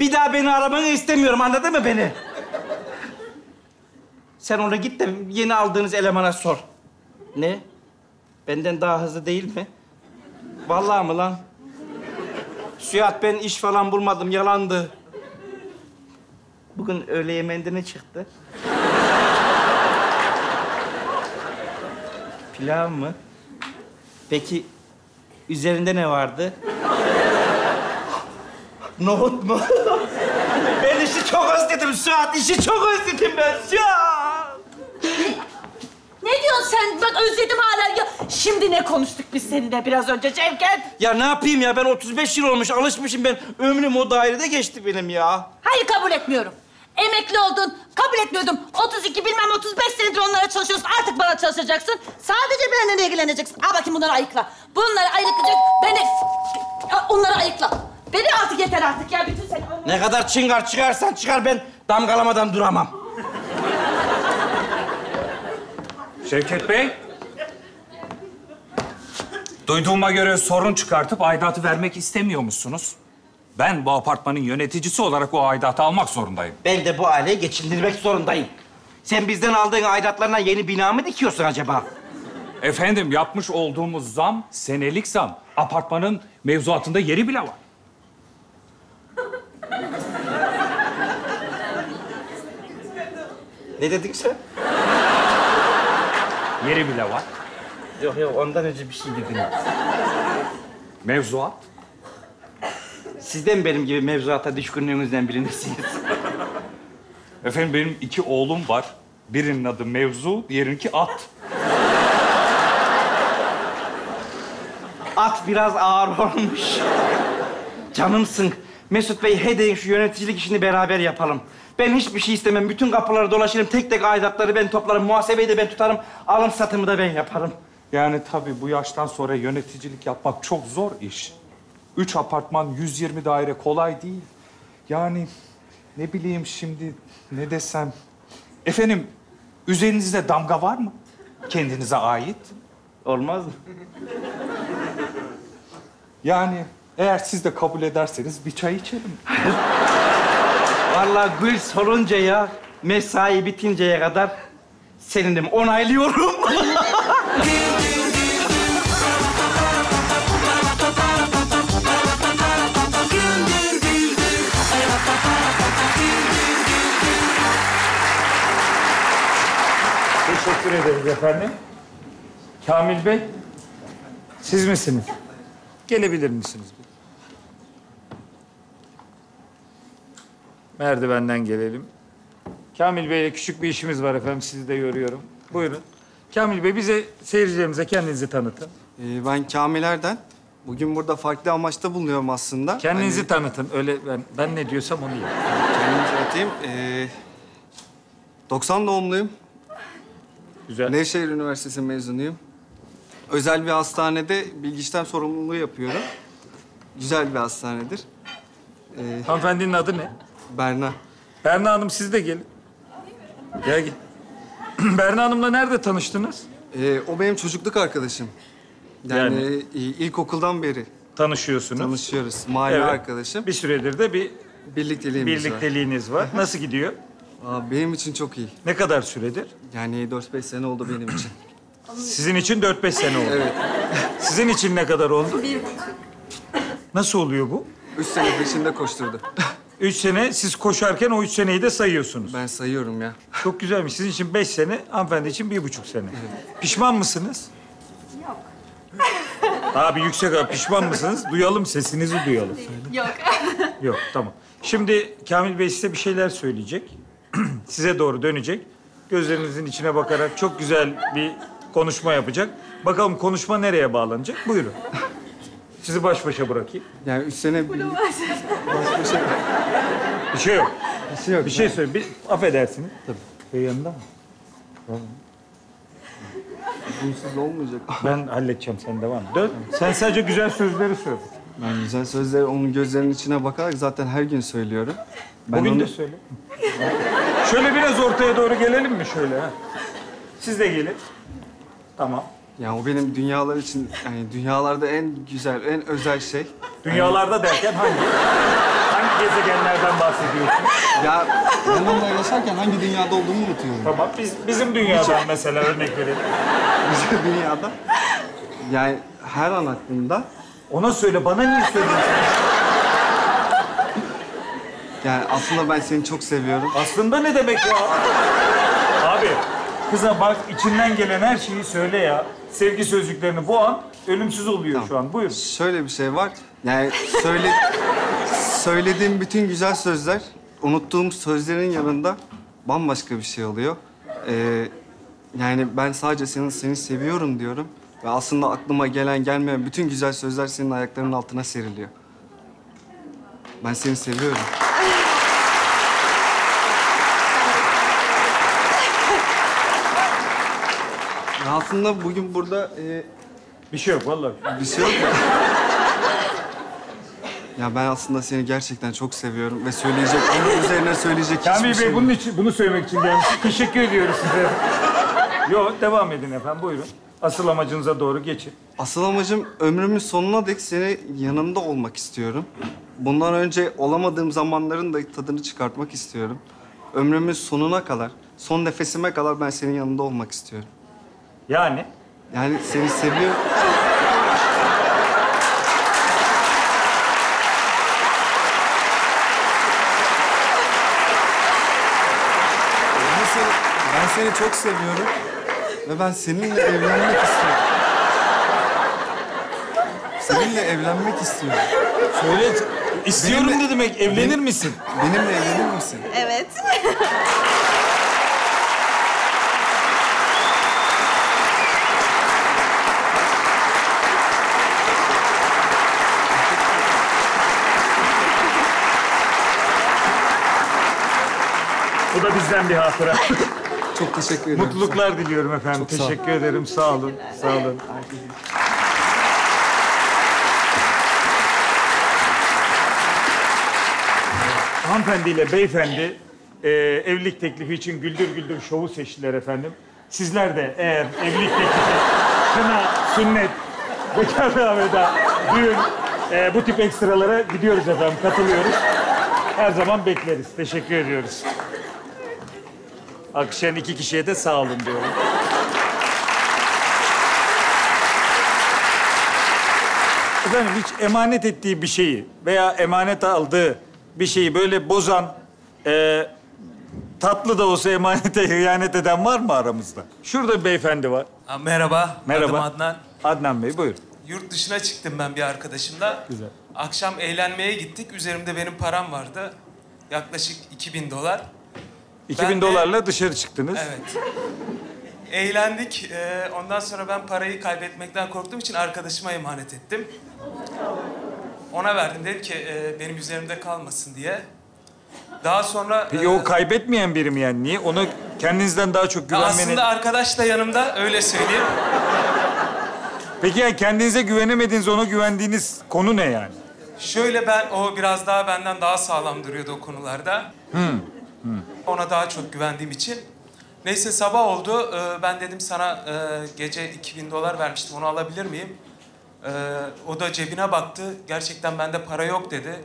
Bir daha beni aramanı istemiyorum, anladın mı beni? Sen ona git de yeni aldığınız elemana sor. Ne? Benden daha hızlı değil mi? Vallahi mı lan? Suat, ben iş falan bulmadım, yalandı. Bugün öğle yemeğinde ne çıktı? Pilav mı? Peki üzerinde ne vardı? Nohut mu? Ben işi çok özledim Suat. İşi çok özledim ben Suat. Ne diyorsun sen? Bak, özledim hala. Ya, şimdi ne konuştuk biz seninle biraz önce Şevket? Ya ne yapayım ya? Ben 35 yıl olmuş, alışmışım ben. Ömrüm o dairede geçti benim ya. Hayır, kabul etmiyorum. Emekli oldun, kabul etmiyordum. 32 bilmem 35 senedir onlara çalışıyorsun. Artık bana çalışacaksın. Sadece benimle ilgileneceksin. Al bakayım, bunları ayıkla. Bunları ayıklayacak, beni... Onları ayıkla. Beni artık yeter artık ya, bütün seni... Ne kadar çıngar çıkarsan çıkar, ben damgalamadan duramam. Şevket Bey. Duyduğuma göre sorun çıkartıp aidatı vermek istemiyor musunuz? Ben bu apartmanın yöneticisi olarak o aidatı almak zorundayım. Ben de bu aileyi geçindirmek zorundayım. Sen bizden aldığın aidatlarla yeni bina mı dikiyorsun acaba? Efendim, yapmış olduğumuz zam, senelik zam. Apartmanın mevzuatında yeri bile var. Ne dedin sen? Yeri bile var. Yok yok, ondan önce bir şey dedin. Mevzuat. Siz de mi benim gibi mevzuata düşkünlüğünüzden birindesiniz? Efendim, benim iki oğlum var. Birinin adı Mevzu, diğerinki At. At biraz ağır olmuş. Canımsın. Mesut Bey, hadi şu yöneticilik işini beraber yapalım. Ben hiçbir şey istemem. Bütün kapıları dolaşırım. Tek tek aidatları ben toplarım. Muhasebeyi de ben tutarım. Alım satımı da ben yaparım. Yani tabii bu yaştan sonra yöneticilik yapmak çok zor iş. 3 apartman, 120 daire kolay değil. Yani ne bileyim şimdi ne desem. Efendim, üzerinizde damga var mı? Kendinize ait. Olmaz mı? Yani eğer siz de kabul ederseniz bir çay içelim. Vallahi Gül sorunca ya, mesai bitinceye kadar seninim, onaylıyorum. Teşekkür ederiz efendim. Kamil Bey, siz misiniz? Gelebilir misiniz? Merdivenden gelelim. Kamil Bey'le küçük bir işimiz var efendim. Sizi de yoruyorum. Buyurun. Kamil Bey, bize, seyircilerimize kendinizi tanıtın. Ben Kamil Erden. Bugün burada farklı amaçta bulunuyorum aslında. Kendinizi tanıtın. Öyle ben ne diyorsam onu yap. Kendinizi atayım. 90 doğumluyum. Güzel. Nevişehir Üniversitesi mezunuyum. Özel bir hastanede bilgi işlem sorumluluğu yapıyorum. Güzel bir hastanedir. Hanımefendinin adı ne? Berna. Berna Hanım, siz de gelin. Gel gel. Berna Hanım'la nerede tanıştınız? O benim çocukluk arkadaşım. Yani ilkokuldan beri. Tanışıyorsunuz. Tanışıyoruz. Mahalle arkadaşım. Bir süredir de bir birlikteliğiniz var. Nasıl gidiyor? Aa, benim için çok iyi. Ne kadar süredir? Yani 4-5 sene oldu benim için. Sizin için 4-5 sene oldu. Evet. Sizin için ne kadar oldu? 1,5. Nasıl oluyor bu? 3 sene peşinde koşturdu. 3 sene, siz koşarken o 3 seneyi de sayıyorsunuz. Ben sayıyorum ya. Çok güzelmiş. Sizin için 5 sene, hanımefendi için 1,5 sene. Evet. Pişman mısınız? Yok. Abi yüksek abi, pişman mısınız? Duyalım, sesinizi duyalım. Yok. Yok, tamam. Şimdi Kamil Bey size bir şeyler söyleyecek. Size doğru dönecek. Gözlerinizin içine bakarak çok güzel bir konuşma yapacak. Bakalım konuşma nereye bağlanacak? Buyurun. Sizi baş başa bırakayım. Yani 3 sene... Baş başa... Bir şey yok. Bir şey yok. Bir şey söyle. Bir... Affedersiniz. Tabii. Şey yanında mı? Bunsuz olmayacak. Ben halledeceğim. Sen devam. Dön. Sen sadece güzel sözleri söyle. Ben güzel sözleri onun gözlerinin içine bakarak zaten her gün söylüyorum. Ben bugün de söyle. Şöyle biraz ortaya doğru gelelim mi şöyle? Ha? Siz de gelin. Tamam. Ya o benim dünyalar için, yani dünyalarda en güzel, en özel şey. Dünyalarda derken hangi gezegenlerden bahsediyorsun? Ya bununla yaşarken hangi dünyada olduğumu unutuyorum. Tamam, bizim dünyadan mesela örnek verelim. Bizim dünyada, yani her an aklımda. Ona söyle, bana niye söylüyorsun? Yani aslında ben seni çok seviyorum. Aslında ne demek ya? Abi, kıza bak, içinden gelen her şeyi söyle ya. Sevgi sözcüklerini bu an ölümsüz oluyor şu an. Buyurun. Şöyle bir şey var. Yani söylediğim bütün güzel sözler, unuttuğum sözlerin yanında bambaşka bir şey oluyor. Yani ben sadece seni seviyorum diyorum. Ve aslında aklıma gelen gelmeyen bütün güzel sözler senin ayaklarının altına seriliyor. Ben seni seviyorum. Aslında bugün burada... Bir şey yok vallahi. Bir şey yok. Ya ben aslında seni gerçekten çok seviyorum ve söyleyecek, onun üzerine söyleyecek hiçbir şey yok. Kamil Bey, bunu söylemek için gelmiş. Teşekkür ediyoruz size. Yo, devam edin efendim, buyurun. Asıl amacınıza doğru geçin. Asıl amacım, ömrümün sonuna dek seni yanımda olmak istiyorum. Bundan önce olamadığım zamanların da tadını çıkartmak istiyorum. Ömrümün sonuna kadar Son nefesime kadar ben senin yanında olmak istiyorum. Yani? Yani seni seviyorum. Ben seni çok seviyorum ve ben seninle evlenmek istiyorum. Seninle evlenmek istiyorum. Söyle, istiyorum benimle, ne demek? Evlenir misin? Benimle evlenir misin? Evet. Bu da bizden bir hatıra. Çok teşekkür ederim. Mutluluklar diliyorum efendim. Çok teşekkür ederim. Sağ olun. Sağ olun. Hanımefendiyle beyefendi evlilik teklifi için Güldür Güldür Şov'u seçtiler efendim. Sizler de eğer evlilik teklifi, kına, sünnet, bekarlığa veda, düğün, bu tip ekstralara gidiyoruz efendim, katılıyoruz. Her zaman bekleriz. Teşekkür ediyoruz. Akşam iki kişiye de sağ olun diyorum. Efendim hiç emanet ettiği bir şeyi veya emanet aldığı bir şeyi böyle bozan, tatlı da olsa emanete hıyanet eden var mı aramızda? Şurada bir beyefendi var. Merhaba. Merhaba. Adım Adnan. Adnan Bey, buyurun. Yurt dışına çıktım ben bir arkadaşımla. Güzel. Akşam eğlenmeye gittik. Üzerimde benim param vardı. Yaklaşık 2000 dolar. 2000 dolarla dışarı çıktınız. Evet. Eğlendik. Ondan sonra ben parayı kaybetmekten korktuğum için arkadaşıma emanet ettim. Ona verdim. Dedim ki benim üzerimde kalmasın diye. Daha sonra... Peki o kaybetmeyen biri mi yani? Niye? Ona kendinizden daha çok güvenmeniz... Aslında arkadaş da yanımda. Öyle söyleyeyim. Peki yani kendinize güvenemediğiniz, ona güvendiğiniz konu ne yani? Şöyle ben... O biraz daha benden daha sağlam duruyordu o konularda. Ona daha çok güvendiğim için. Neyse sabah oldu. Ben dedim sana gece 2000 dolar vermiştim. Onu alabilir miyim? O da cebine baktı. Gerçekten bende para yok dedi.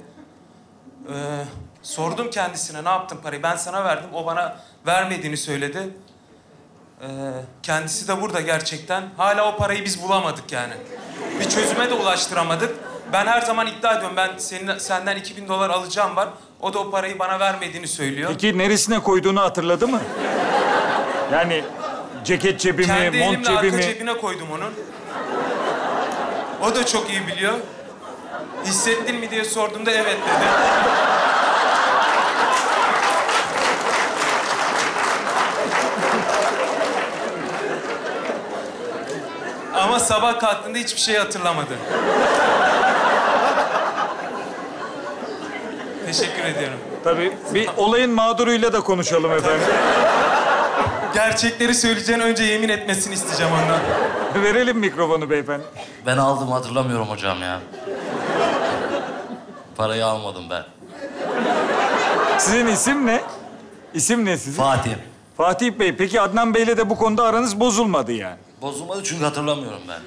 Sordum kendisine, ne yaptın parayı? Ben sana verdim. O bana vermediğini söyledi. Kendisi de burada gerçekten. Hala o parayı biz bulamadık yani. Bir çözüme de ulaştıramadık. Ben her zaman iddia ediyorum. Ben senden 2000 dolar alacağım var. O da o parayı bana vermediğini söylüyor. Peki neresine koyduğunu hatırladı mı? Yani ceket cebi mi, mont cebi mi? Kendi elimle arka cebine koydum onun. O da çok iyi biliyor. Hissettin mi diye sorduğumda evet dedi. Ama sabah kalktığında hiçbir şey hatırlamadı. Teşekkür ediyorum. Tabii. Bir olayın mağduruyla da konuşalım efendim. Gerçekleri söyleyeceğin önce yemin etmesini isteyeceğim ondan. Verelim mikrofonu beyefendi. Ben aldım, hatırlamıyorum hocam ya. Parayı almadım ben. Sizin isim ne? İsim ne sizin? Fatih. Fatih Bey, peki Adnan Bey'le de bu konuda aranız bozulmadı yani? Bozulmadı çünkü hatırlamıyorum ben.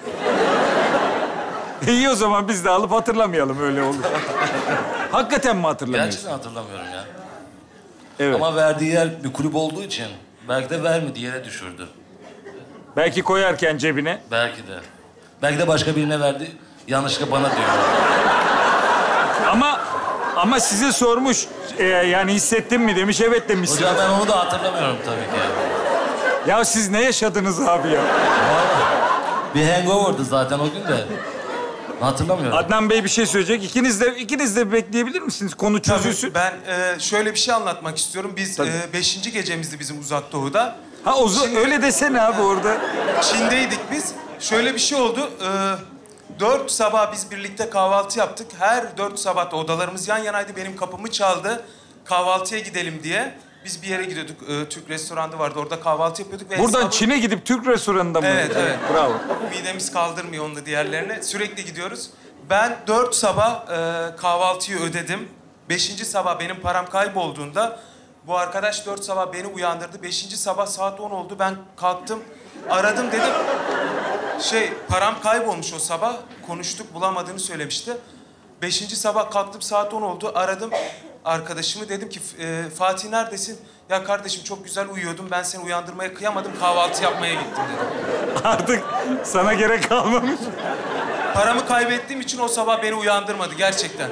İyi o zaman biz de alıp hatırlamayalım, öyle olur. Hakikaten mi hatırlamıyorsun? Gerçekten hatırlamıyorum ya. Evet. Ama verdiği yer bir kulüp olduğu için belki de vermedi, yere düşürdü. Belki koyarken cebine. Belki de. Belki de başka birine verdi, yanlışlıkla bana diyor. Ama size sormuş, yani hissettin mi demiş, evet demiş. Hocam ben onu da hatırlamıyorum tabii ki. Ya siz ne yaşadınız abi ya? Bir hangover'dı zaten o gün de. Hatırlamıyorum. Adnan Bey bir şey söyleyecek. İkiniz de bekleyebilir misiniz? Konu çözülsün. Ben şöyle bir şey anlatmak istiyorum. Biz 5. gecemizdi bizim Uzak Doğu'da. Ha o Çin'de... Öyle desene abi orada. Çin'deydik biz. Şöyle bir şey oldu. 4 sabah biz birlikte kahvaltı yaptık. Her 4 sabah da odalarımız yan yanaydı. Benim kapımı çaldı. Kahvaltıya gidelim diye. Biz bir yere gidiyorduk. Türk restoranı vardı. Orada kahvaltı yapıyorduk. Ve buradan hesabı... Çin'e gidip Türk restoranında mı? Evet, evet. Bravo. Midemiz kaldırmıyor onu da diğerlerine. Sürekli gidiyoruz. Ben 4 sabah kahvaltıyı ödedim. 5. sabah benim param kaybolduğunda bu arkadaş 4 sabah beni uyandırdı. 5. sabah saat 10 oldu. Ben kalktım. Aradım dedim. Param kaybolmuş o sabah. Konuştuk, bulamadığını söylemişti. 5. sabah kalktım, saat 10 oldu. Aradım. arkadaşımı. Dedim ki Fatih neredesin? Ya kardeşim çok güzel uyuyordum. Ben seni uyandırmaya kıyamadım. Kahvaltı yapmaya gittim dedim. Artık sana gerek kalmamış. Paramı kaybettiğim için o sabah beni uyandırmadı gerçekten.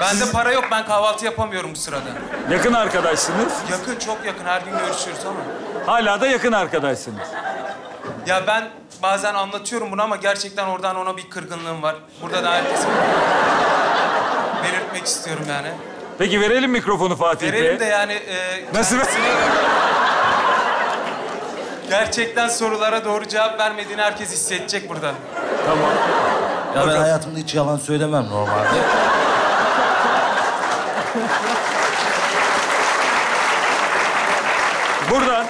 Bende para yok. Ben kahvaltı yapamıyorum bu sırada. Yakın arkadaşsınız. Yakın, çok yakın. Her gün görüşüyoruz ama. Hala da yakın arkadaşsınız. Ya ben bazen anlatıyorum bunu ama gerçekten oradan ona bir kırgınlığım var. Burada da herkes belirtmek istiyorum yani. Peki verelim mikrofonu Fatih Bey'e. Verelim de yani... Nasıl kendisine... Gerçekten sorulara doğru cevap vermediğini herkes hissedecek burada. Tamam. Ya bakalım. Ben hayatımda hiç yalan söylemem normalde. Buradan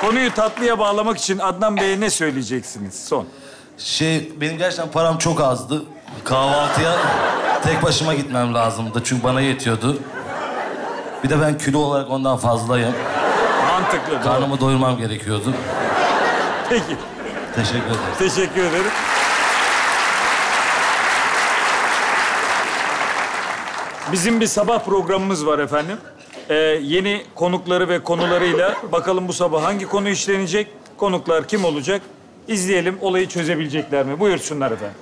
konuyu tatlıya bağlamak için Adnan Bey'e ne söyleyeceksiniz son? Benim gerçekten param çok azdı. Kahvaltıya tek başıma gitmem lazımdı. Çünkü bana yetiyordu. Bir de ben kilo olarak ondan fazlayım. Mantıklı. Karnımı doyurmam gerekiyordu. Peki. Teşekkür ederim. Teşekkür ederim. Bizim bir sabah programımız var efendim. Yeni konukları ve konularıyla bakalım bu sabah hangi konu işlenecek, konuklar kim olacak? İzleyelim, olayı çözebilecekler mi? Buyursunlar efendim.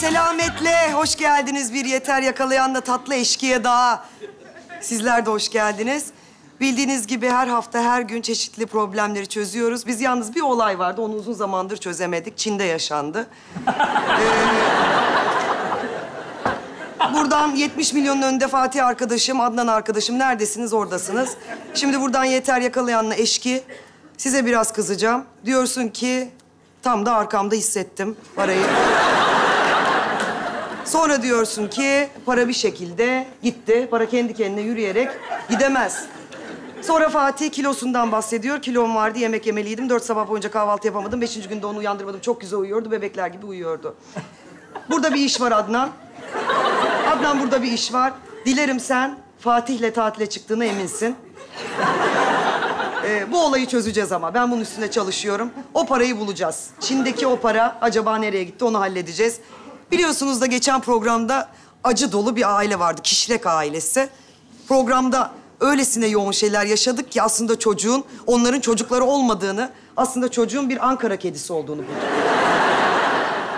Selametle hoş geldiniz. Bir yeter yakalayan da tatlı eşkiye daha. Sizler de hoş geldiniz. Bildiğiniz gibi her hafta, her gün çeşitli problemleri çözüyoruz. Biz yalnız bir olay vardı, onu uzun zamandır çözemedik. Çin'de yaşandı. Buradan 70 milyonun önünde Fatih arkadaşım, Adnan arkadaşım, neredesiniz? Oradasınız. Şimdi buradan yeter yakalayanla eşki, size biraz kızacağım. Diyorsun ki, tam da arkamda hissettim parayı. Sonra diyorsun ki para bir şekilde gitti. Para kendi kendine yürüyerek gidemez. Sonra Fatih kilosundan bahsediyor. Kilom vardı, yemek yemeliydim. 4 sabah boyunca kahvaltı yapamadım. 5. günde onu uyandırmadım. Çok güzel uyuyordu. Bebekler gibi uyuyordu. Burada bir iş var Adnan. Adnan, burada bir iş var. Dilerim sen Fatih'le tatile çıktığına eminsin. Bu olayı çözeceğiz ama. Ben bunun üstüne çalışıyorum. O parayı bulacağız. Çin'deki o para acaba nereye gitti, onu halledeceğiz. Biliyorsunuz da geçen programda acı dolu bir aile vardı, Kişrek ailesi. Programda öylesine yoğun şeyler yaşadık ki aslında çocuğun, onların çocukları olmadığını, aslında çocuğun bir Ankara kedisi olduğunu bulduk.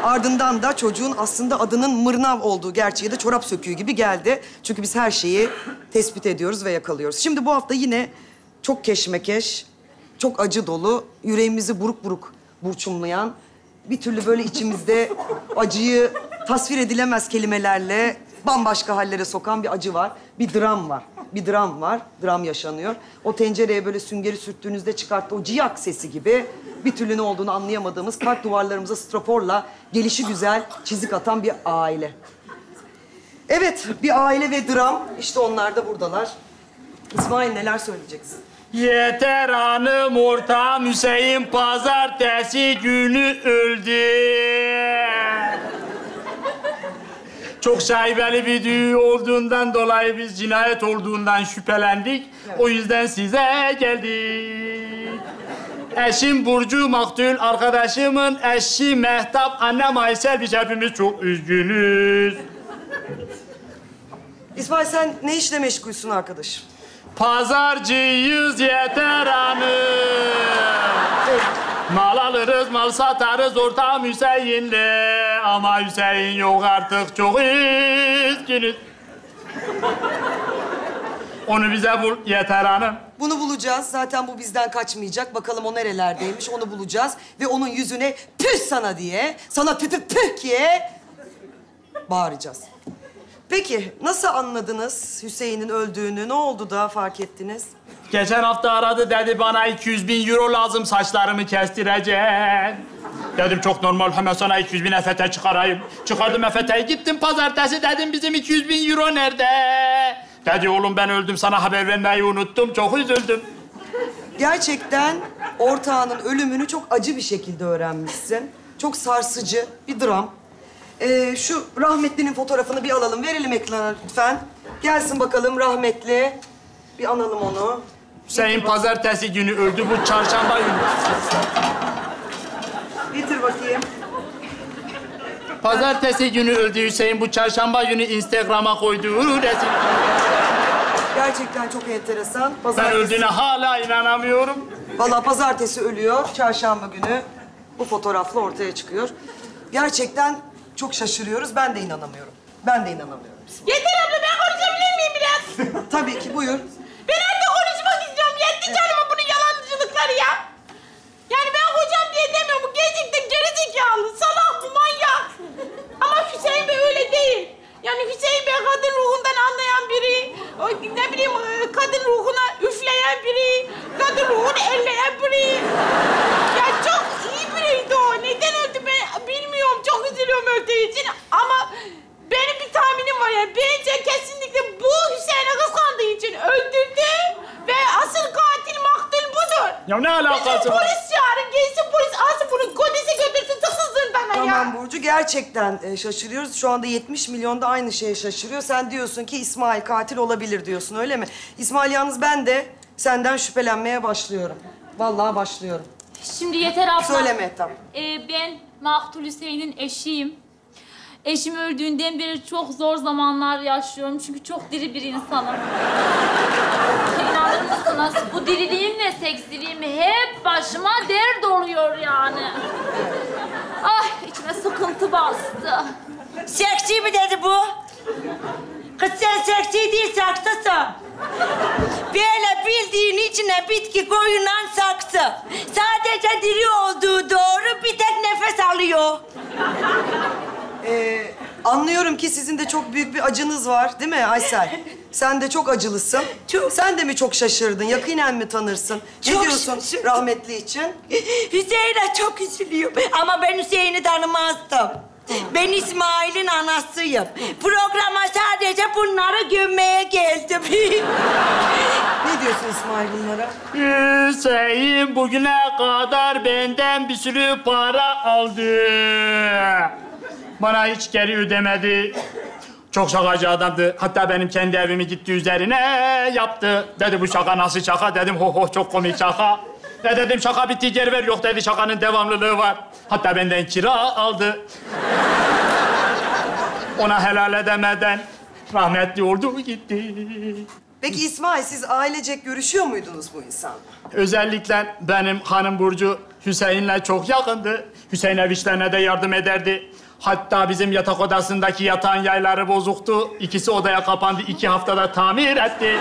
Ardından da çocuğun aslında adının Mırnav olduğu gerçeği de çorap söküğü gibi geldi. Çünkü biz her şeyi tespit ediyoruz ve yakalıyoruz. Şimdi bu hafta yine çok keşmekeş, çok acı dolu, yüreğimizi buruk buruk burçumlayan... Bir türlü böyle içimizde acıyı tasvir edilemez kelimelerle bambaşka hallere sokan bir acı var. Bir dram var. Bir dram var. Dram yaşanıyor. O tencereye böyle süngeri sürttüğünüzde çıkarttı o ciyak sesi gibi bir türlü ne olduğunu anlayamadığımız kalp duvarlarımıza straforla gelişigüzel çizik atan bir aile. Evet, bir aile ve dram. İşte onlar da buradalar. İsmail, neler söyleyeceksin? Yeter hanım ortağım Hüseyin pazartesi günü öldü. Çok şaibeli bir düğün olduğundan dolayı biz cinayet olduğundan şüphelendik. Evet. O yüzden size geldik. Eşim Burcu Maktül, arkadaşımın eşi Mehtap, annem Aysel, biz hepimiz çok üzgünüz. İsmail, sen ne işle meşgulsün arkadaşım? Pazarcıyız yeter hanım. Mal alırız, mal satarız ortam Hüseyin'le. Ama Hüseyin yok artık, çok üzgünüz. Onu bize bul yeter hanım. Bunu bulacağız. Zaten bu bizden kaçmayacak. Bakalım o nerelerdeymiş, onu bulacağız. Ve onun yüzüne püh sana diye, sana püh püh diye bağıracağız. Peki, nasıl anladınız Hüseyin'in öldüğünü? Ne oldu da fark ettiniz? Geçen hafta aradı, dedi bana 200.000 euro lazım, saçlarımı kestireceğim. Dedim çok normal, hemen sana 200.000 EFT çıkarayım. Çıkardım EFT'yi, gittim pazartesi, dedim bizim 200.000 euro nerede? Dedi oğlum ben öldüm, sana haber vermeyi unuttum, çok üzüldüm. Gerçekten ortağının ölümünü çok acı bir şekilde öğrenmişsin. Çok sarsıcı bir dram. Şu rahmetlinin fotoğrafını bir alalım, verelim ekrana lütfen. Gelsin bakalım rahmetli. Bir analım onu. Hüseyin pazartesi günü öldü, bu çarşamba günü. Getir bakayım. Pazartesi günü öldü Hüseyin, bu çarşamba günü Instagram'a koyduğu resim. Gerçekten çok enteresan. Pazartesi... Ben öldüğüne hala inanamıyorum. Vallahi pazartesi ölüyor, çarşamba günü bu fotoğrafla ortaya çıkıyor. Gerçekten çok şaşırıyoruz, ben de inanamıyorum. Yeter abla, ben konuşabilir miyim biraz? Tabii ki, buyur. Ben artık konuşmak istiyorum, yetti canıma bunun yalancılıkları ya. Yani ben hocam diye demiyorum, bu gerçekten gerizekalı, salak, bu manyak. Ama Hüseyin Bey öyle değil. Yani Hüseyin Bey kadın ruhundan anlayan biri, ne bileyim kadın ruhuna üfleyen biri, kadın ruhunu elleyen biri. Ya çok iyi biriydi o, neden öldü ben bilmiyorum, çok üzülüyorum öldüğü için ama... Benim bir tahminim var yani. Bence kesinlikle bu Hüseyin'e kıskandığı için öldürdü ve asıl katil maktul budur. Ya ne alakası var? Bizim polis yarın gelsin, polis alsın bunu, kodisi götürsün, tıksızın bana ya. Tamam Burcu, gerçekten şaşırıyoruz. Şu anda 70 milyonda aynı şeye şaşırıyor. Sen diyorsun ki İsmail katil olabilir diyorsun, öyle mi? İsmail, yalnız ben de senden şüphelenmeye başlıyorum. Vallahi başlıyorum. Şimdi yeter abla. Söyleme Ethem. Ben maktul Hüseyin'in eşiyim. Eşim öldüğünden beri çok zor zamanlar yaşıyorum çünkü çok diri bir insanım. İnanır mısınız? Bu diriliğimle seksiliğim hep başıma dert oluyor yani. Ay içime sıkıntı bastı. Seksi mi dedi bu? Kız sen seksi değil, saksısın. Böyle bildiğin içine bitki koyulan saksı. Sadece diri olduğu doğru, bir tek nefes alıyor. Anlıyorum ki sizin de çok büyük bir acınız var, değil mi Aysel? Sen de çok acılısın. Çok. Sen de mi çok şaşırdın? Yakinen mi tanırsın? Çok ne diyorsun rahmetli için? Hüseyin'e çok üzülüyor ama ben Hüseyin'i tanımazdım. Ben İsmail'in anasıyım. Programa sadece bunları gömmeye geldim. Ne diyorsun İsmail bunlara? Hüseyin bugüne kadar benden bir sürü para aldı. Bana hiç geri ödemedi. Çok şakacı adamdı. Hatta benim kendi evimi gitti üzerine yaptı. Dedi bu şaka nasıl şaka? Dedim ho ho çok komik şaka. Ne dedim şaka bitti geri ver. Yok dedi şakanın devamlılığı var. Hatta benden kira aldı. Ona helal edemeden rahmetli oldu gitti. Peki İsmail, siz ailecek görüşüyor muydunuz bu insanla? Özellikle benim hanım Burcu Hüseyin'le çok yakındı. Hüseyin ev işlerine de yardım ederdi. Hatta bizim yatak odasındaki yatağın yayları bozuktu. İkisi odaya kapandı. 2 haftada tamir etti.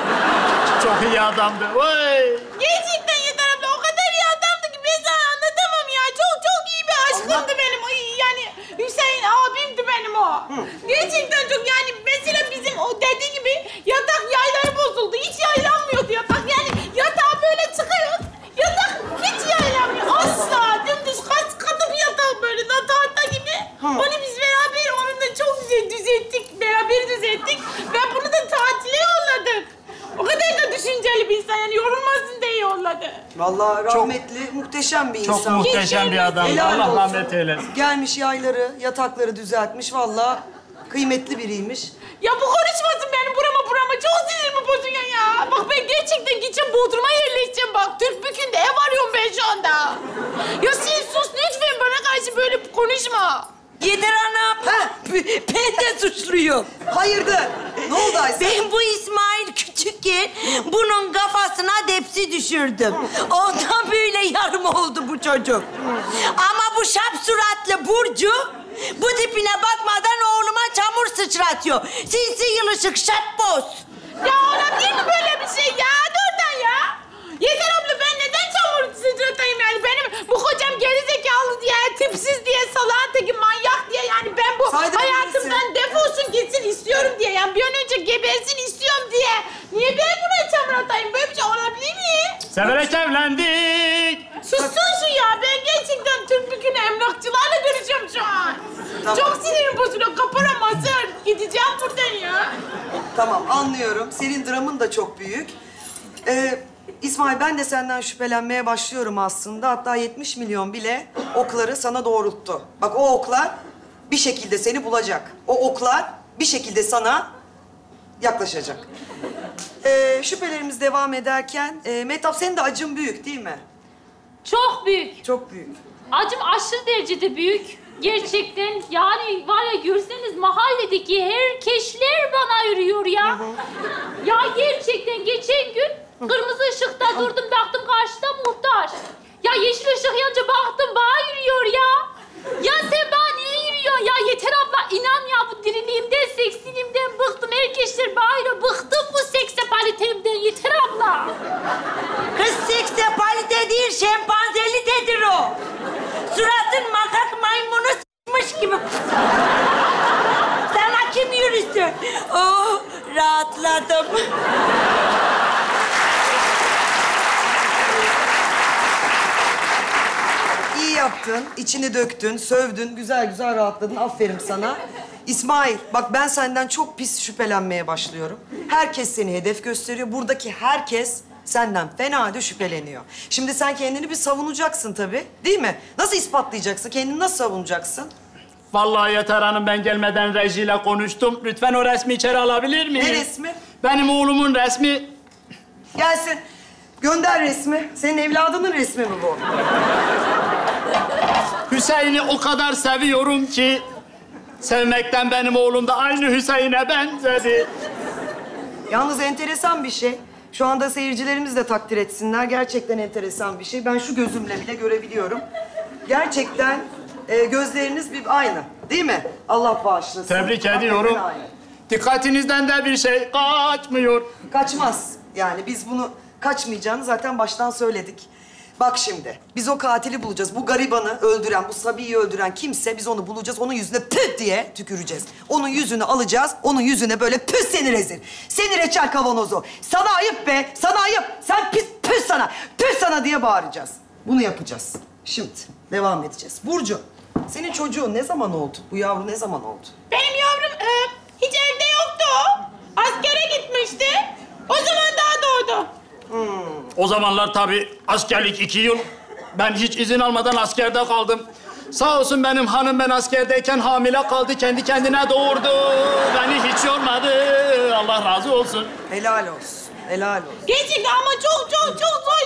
Çok iyi adamdı. Vay! Gerçekten yeter abla. O kadar iyi adamdı ki ben sana anlatamam ya. Çok iyi bir aşkımdı benim. Yani Hüseyin abimdi benim o. Hı. Gerçekten çok yani mesela bizim o dediği gibi yatak yayları bozuldu. Hiç yaylanmıyordu yatak. Yani yatağa böyle çıkıyor. Yatak hiç yaylanmıyor. Asla dümdüz katı bir yatak böyle. Natarta gibi. Onu biz beraber onunla çok güzel düzelttik. Ve bunu da tatile yolladık. O kadar da düşünceli bir insan. Yani yorulmasın diye yolladı. Vallahi rahmetli, çok, muhteşem bir insan. Çok muhteşem bir adam. Allah rahmet eylesin. Gelmiş yayları, yatakları düzeltmiş. Vallahi kıymetli biriymiş. Ya bu konuşmasın benim burama. Çok sinirimi bozuyor ya. Bak ben gerçekten gideceğim Bodrum'a yerleşeceğim bak. Türkbükü'nde ev arıyorum ben şu anda. Ya sen sus lütfen, bana karşı böyle konuşma. Yeter anam. Ha. Ben de suçluyum. Hayırdır? Ne oldu Aysel? Ben bu İsmail küçükken bunun kafasına depsi düşürdüm. Ondan böyle yarım oldu bu çocuk. Ama bu şap suratlı Burcu bu tipine bakmadan oğluma çamur sıçratıyor. Sinsi yılışık şapboz. Ya olabilir mi böyle bir şey ya? Dur ya. Yeter abla, ben neden çamur sıçratayım yani? Benim bu kocam gerizekalı diye, tipsiz diye, salaktaki manyak diye yani ben bu hayatımdan defolsun gitsin istiyorum diye. Yani bir an önce gebersin istiyorum diye. Niye ben buna çamur atayım? Böyle bir şey olabilir mi? Severek evlendik. Sussun şu ya. Ben gerçekten Türkbükü'ne emlakçılarla görüşüyorum şu an. Tamam. Çok sinirim bozuluyor. Kapara mazır. Gideceğim buradan ya. Tamam, anlıyorum. Senin dramın da çok büyük. İsmail, ben de senden şüphelenmeye başlıyorum aslında. Hatta 70 milyon bile okları sana doğrulttu. Bak, o oklar bir şekilde seni bulacak. O oklar bir şekilde sana yaklaşacak. Şüphelerimiz devam ederken... Mehtap, senin de acın büyük değil mi? Çok büyük. Çok büyük. Acım aşırı derecede büyük. Gerçekten yani var ya, görseniz mahalledeki herkesler bana yürüyor ya. Ya gerçekten geçen gün... Kırmızı ışıkta durdum, baktım karşıda muhtar. Ya yeşil ışık yanınca baktım, bana yürüyor ya. Ya sen bana niye yürüyorsun ya? Yeter abla, inan ya, bu diriliğimden, seksiliğimden bıktım. Herkesler bana yürüyor. Bıktım bu seksapalitemden, yeter abla. Kız seksapalite değil, şempanzelitedir o. Suratın makak maymunu s**mış gibi. Sana kim yürüsün? Oh, rahatladım. Yaptın, içini döktün, sövdün, güzel güzel rahatladın. Aferin sana. İsmail, bak ben senden çok pis şüphelenmeye başlıyorum. Herkes seni hedef gösteriyor. Buradaki herkes senden fena halde şüpheleniyor. Şimdi sen kendini bir savunacaksın tabii, değil mi? Nasıl ispatlayacaksın? Kendini nasıl savunacaksın? Vallahi Yeter Hanım, ben gelmeden rejiyle konuştum. Lütfen o resmi içeri alabilir miyim? Ne resmi? Benim oğlumun resmi. Gelsin. Gönder resmi. Senin evladının resmi mi bu? Hüseyin'i o kadar seviyorum ki... sevmekten benim oğlum da aynı Hüseyin'e benzedi. Yalnız enteresan bir şey. Şu anda seyircilerimiz de takdir etsinler. Gerçekten enteresan bir şey. Ben şu gözümle bile görebiliyorum. Gerçekten gözleriniz bir aynı, değil mi? Allah bağışlasın. Tebrik ediyorum. Dikkatinizden de bir şey kaçmıyor. Kaçmaz. Yani biz bunu kaçmayacağını zaten baştan söyledik. Bak şimdi, biz o katili bulacağız. Bu garibanı öldüren, bu Sabi'yi öldüren kimse, biz onu bulacağız. Onun yüzüne püh diye tüküreceğiz. Onun yüzünü alacağız. Onun yüzüne böyle püh seni rezil. Seni reçel kavanozu. Sana ayıp be, sana ayıp. Sen pis, püh sana, püh sana diye bağıracağız. Bunu yapacağız. Şimdi devam edeceğiz. Burcu, senin çocuğun ne zaman oldu? Bu yavru ne zaman oldu? Benim yavrum hiç evde yoktu. Askere gitmişti. O zaman daha doğdu. Hmm. O zamanlar tabii askerlik 2 yıl. Ben hiç izin almadan askerde kaldım. Sağ olsun benim hanım, ben askerdeyken hamile kaldı. Kendi kendine doğurdu. Beni hiç yormadı. Allah razı olsun. Helal olsun. Helal olsun. Gerçekten ama çok zor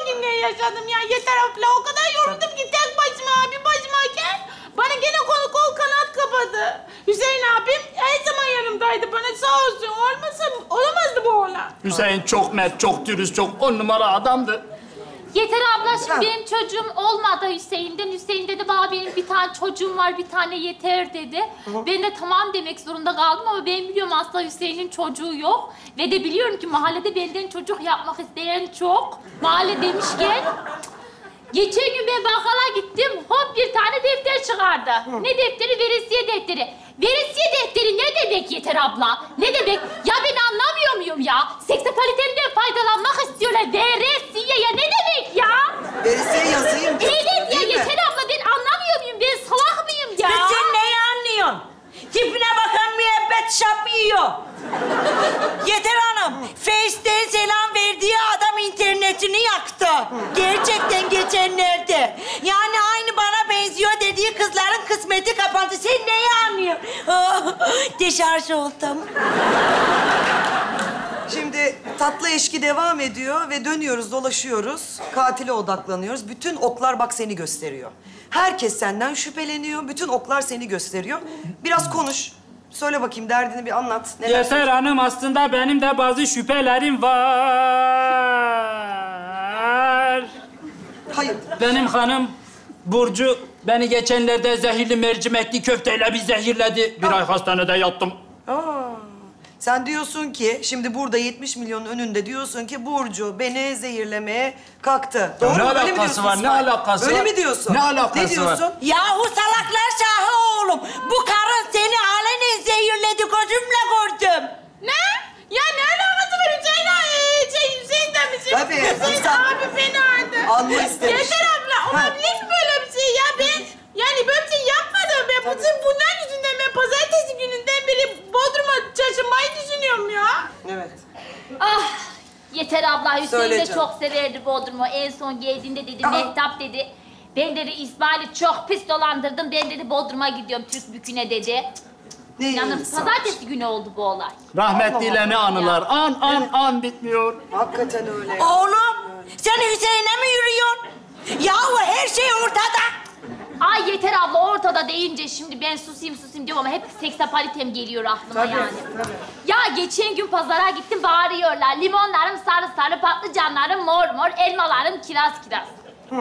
günler yaşadım ya. Yeter abla, o kadar yoruldum ki tek başıma, bir başımayken bana gene kol kanat kapadı. Hüseyin abim her zaman yanımdaydı. Bana sağ olsun. Olmasa olamazdı bu oğlan. Hüseyin çok mert, çok dürüst, çok 10 numara adamdı. Yeter abla, şimdi benim çocuğum olmadı Hüseyin'den. Hüseyin dedi, baba benim bir tane çocuğum var, bir tane yeter dedi. Hı. Ben de tamam demek zorunda kaldım ama ben biliyorum aslında Hüseyin'in çocuğu yok. Ve de biliyorum ki mahallede benden çocuk yapmak isteyen çok. Mahalle demişken... Geçen gün ben bakkala gittim, hop bir tane defter çıkardı. Hı. Ne defteri? Veresiye defteri. Veresiye defteri ne demek Yeter abla? Ne demek? Ya ben anlamıyor muyum ya? Seksapalitemden faydalanmak istiyorlar. Veresiye ya, ne demek ya? Veresiye yazayım. Evet ya Yeter abla, ben anlamıyor muyum? Ben salak mıyım ya? Sen neyi anlıyorsun? Tipine bakan müebbet şap yiyor. Yeter Hanım, Face'te selam verdiği adam internetini yaktı. Gerçekten geçenlerde. Yani aynı bana benziyor dediği kızların kısmeti kapandı. Sen neyi anlıyorsun? Deşarj oldum. Şimdi tatlı eşki devam ediyor ve dönüyoruz, dolaşıyoruz. Katile odaklanıyoruz. Bütün oklar bak seni gösteriyor. Herkes senden şüpheleniyor. Bütün oklar seni gösteriyor. Biraz konuş. Söyle bakayım, derdini bir anlat. Neler Yeter söyleyeyim? Hanım, aslında benim de bazı şüphelerim var. Hayır. Benim hanım Burcu beni geçenlerde zehirli mercimekli köfteyle bir zehirledi. Bir ay hastanede yattım. Sen diyorsun ki, şimdi burada 70 milyonun önünde diyorsun ki Burcu beni zehirlemeye kalktı. Doğru mu? Öyle mi diyorsun? Ne alakası var? Öyle mi diyorsun? Ne alakası var? Ne diyorsun? Yahu salaklar şahı oğlum. Bu karın seni alenen zehirledi, gözümle gördüm. Ne? Ya ne alakası var? Hüseyin demişim. Tabii. Hüseyin abi fena halde. Yeter abla, olabilir mi böyle bir şey ya? Ben yani böyle yeter abla. Hüseyin de çok severdi Bodrum'u. En son geldiğinde dedi, Mehtap dedi. Ben dedi İsmail'i çok pis dolandırdım. Ben dedi Bodrum'a gidiyorum Türk Bükü'ne dedi. Yalnız pazartesi günü oldu bu olay. Rahmetliyle ne anılar. Ya. An bitmiyor. Hakikaten öyle. Oğlum sen Hüseyin'e mi yürüyorsun? Yahu her şey ortada. Ay yeter abla, ortada deyince şimdi ben susayım diyorum ama hep seksapalitem geliyor aklıma tabii. Ya geçen gün pazara gittim, bağırıyorlar. Limonlarım sarı, patlıcanlarım mor, elmalarım kiraz. Hı.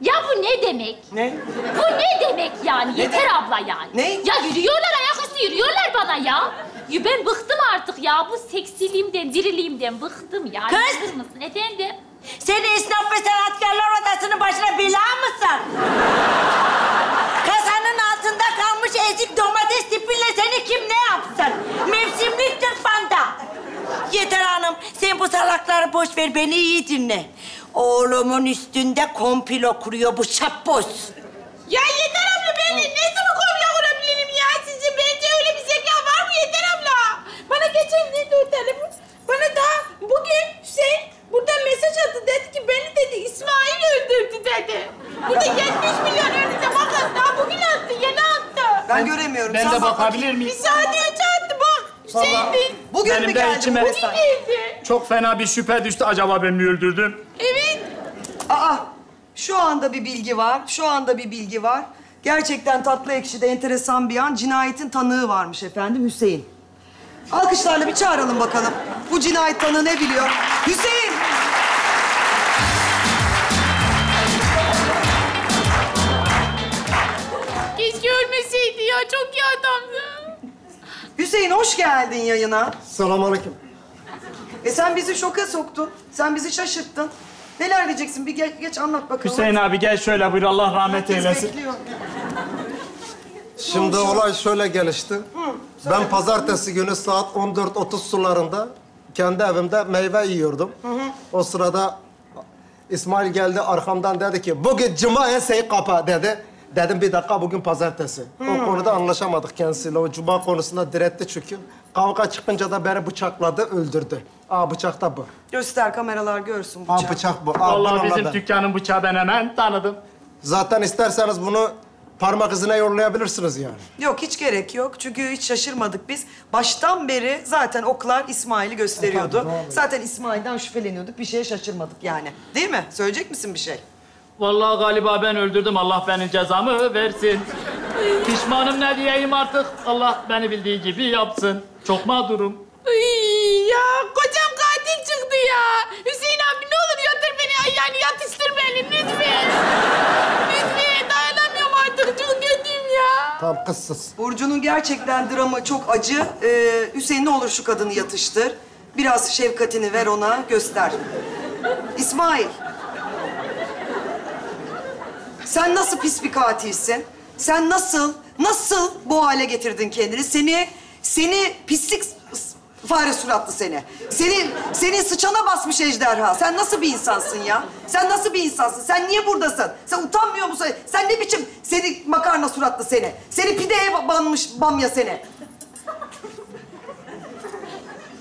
Ya bu ne demek? Ne? Bu ne demek yani? Yeter abla yani. Ne? Ya yürüyorlar, ayaküstü yürüyorlar bana ya. Ben bıktım artık ya. Bu seksiliğimden, diriliğimden bıktım ya. Kız! Bıktır mısın efendim? Sen esnaf ve sanatkarlar odasının başına bela mısın? Kasanın altında kalmış ezik domates tipiyle seni kim ne yapsın? Mevsimlik tıkfanda. Yeter hanım, sen bu salakları boş ver, beni iyi dinle. Oğlumun üstünde komplo kuruyor bu şapboz. Ya yeter abla, ben nasıl bir komplo kurabilirim ya sizce? Bence öyle bir zeka var mı yeter abla? Bana geçen neydi o telefon? Bana daha bugün Hüseyin buradan mesaj attı, dedi ki beni dedi İsmail öldürdü dedi. Burada 70 milyon öldürdü, bakın daha bugün attı, yeni attı. Ben göremiyorum. Ben de bakabilir miyim? Bir saat önce attı bak. Hüseyin değil. Bugün mü geldi? Bugün geldi. Çok fena bir şüphe düştü, acaba ben mi öldürdüm? Evet. Aa, şu anda bir bilgi var. Gerçekten tatlı ekşide enteresan bir an, cinayetin tanığı varmış efendim, Hüseyin. Alkışlarla bir çağıralım bakalım. Bu cinayet tanığı ne biliyor? Hüseyin! Keşke ölmeseydi ya, çok iyi adamdı. Hüseyin hoş geldin yayına. Selamünaleyküm. Sen bizi şoka soktun, sen bizi şaşırttın. Neler diyeceksin? Bir geç anlat bakalım. Hüseyin abi gel şöyle buyur, Allah rahmet eylesin. Bekliyor. Şimdi olay şöyle gelişti. Hı, ben pazartesi günü saat 14:30 sularında kendi evimde meyve yiyordum. Hı. O sırada İsmail geldi arkamdan, dedi ki bugün cuma her şeyi kapa dedi. Dedim bir dakika, bugün pazartesi. O konuda anlaşamadık kendisiyle. O cuma konusunda diretti çünkü. Kavga çıkınca da beni bıçakladı, öldürdü. Aa bıçak da bu. Göster, kameralar görsün bıçağı. Aa bıçak bu. Aa, vallahi bizim dükkanın bıçağı, ben hemen tanıdım. Zaten isterseniz bunu parmak izine yollayabilirsiniz yani. Yok, hiç gerek yok. Çünkü hiç şaşırmadık biz. Baştan beri zaten oklar İsmail'i gösteriyordu. Tabii, zaten İsmail'den şüpheleniyorduk. Bir şeye şaşırmadık yani. Değil mi? Söyleyecek misin bir şey? Vallahi galiba ben öldürdüm. Allah benim cezamı versin. Pişmanım, ne diyeyim artık. Allah beni bildiği gibi yapsın. Çok mağdurum. Iy ya, kocam katil çıktı ya. Hüseyin abi ne olur yatır beni. Yani yatıştır beni lütfen. Lütfen dayanamıyorum artık. Çok kötüyüm ya. Tamam kızsız. Burcu'nun gerçekten dramı çok acı. Hüseyin ne olur şu kadını yatıştır. Biraz şefkatini ver ona, göster. İsmail. Sen nasıl pis bir katilsin? Sen nasıl bu hale getirdin kendini? Seni pislik fare suratlı seni. Seni sıçana basmış ejderha. Sen nasıl bir insansın ya? Sen nasıl bir insansın? Sen niye buradasın? Sen utanmıyor musun? Sen ne biçim seni makarna suratlı seni? Seni pideye banmış bamya seni.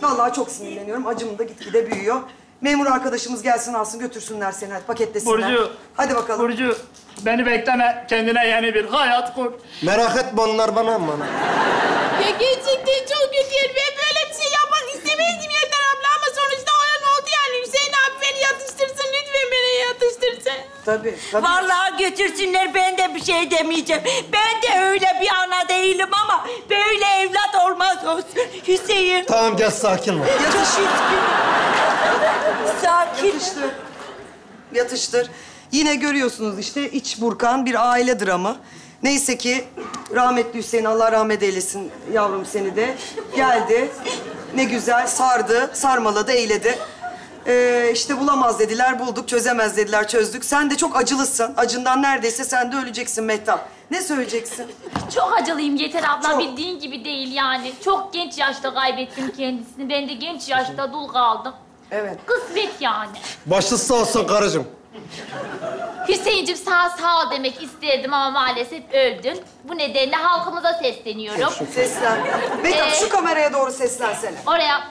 Vallahi çok sinirleniyorum. Acım da gitgide büyüyor. Memur arkadaşımız gelsin, alsın, götürsünler seni, hadi paketlesinler. Burcu, hadi bakalım. Burcu, beni bekleme, kendine yeni bir hayat kur. Merak etme, onlar bana. Ya gerçekten çok kötüyüm. Ben böyle bir şey yapmak istemezdim yeter abla ama sonuçta olan oldu yani. Hüseyin abi beni yatıştırsın, lütfen beni yatıştırsın. Tabii. Vallahi götürsünler, ben de bir şey demeyeceğim. Ben de öyle bir ana değilim ama böyle evlat olmaz olsun Hüseyin. Tamam gel, sakin ol. Yatıştır. Yine görüyorsunuz işte iç burkan bir aile dramı. Neyse ki rahmetli Hüseyin, Allah rahmet eylesin yavrum seni de. Geldi, ne güzel sardı, sarmaladı, eyledi. İşte bulamaz dediler, bulduk, çözemez dediler, çözdük. Sen de çok acılısın. Acından neredeyse sen de öleceksin Mehtap. Ne söyleyeceksin? Çok acılıyım yeter abla, bildiğin gibi değil yani. Çok genç yaşta kaybettim kendisini. Ben de genç yaşta dul kaldım. Evet. Kısmet yani. Başınız sağ olsun karıcığım. Hüseyinciğim sağ ol demek isterdim ama maalesef öldün. Bu nedenle halkımıza sesleniyorum. Seslen. Mehtap şu kameraya doğru seslensene. Oraya.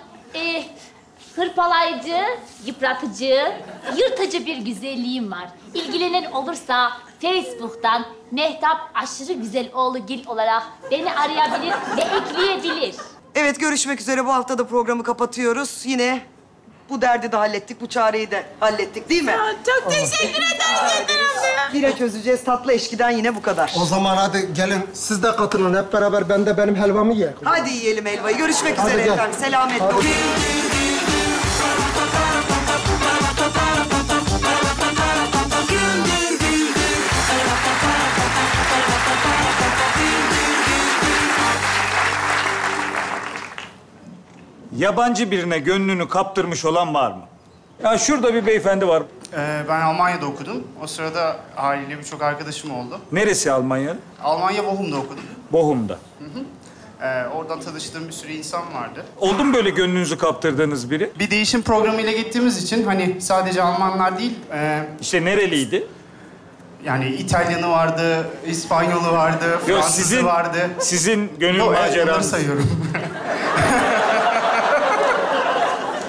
hırpalayıcı, yıpratıcı, yırtıcı bir güzelliğim var. İlgilenen olursa Facebook'tan Mehtap Aşırı Güzel Oğlu Gil olarak beni arayabilir ve ekleyebilir. Evet, görüşmek üzere. Bu hafta da programı kapatıyoruz. Yine bu derdi de hallettik, bu çareyi de hallettik değil mi? Ya, çok teşekkür ederim. Yine çözeceğiz. Tatlı eşkiden yine bu kadar. O zaman hadi gelin siz de katılın hep beraber. Ben de benim helvamı ye. Hadi yiyelim helvayı. Görüşmek üzere efendim. Selametle. Yabancı birine gönlünü kaptırmış olan var mı? Ya şurada bir beyefendi var. Ben Almanya'da okudum. O sırada haliyle birçok arkadaşım oldu. Neresi Almanya? Almanya Bochum'da okudum. Bochum'da. Hı hı. Oradan tanıştığım bir sürü insan vardı. Oldu mu böyle gönlünüzü kaptırdığınız biri? Bir değişim programıyla gittiğimiz için hani sadece Almanlar değil... İşte nereliydi? Yani İtalyanı vardı, İspanyolu vardı, Fransızı vardı. Sizin gönül maceranız. Onları sayıyorum.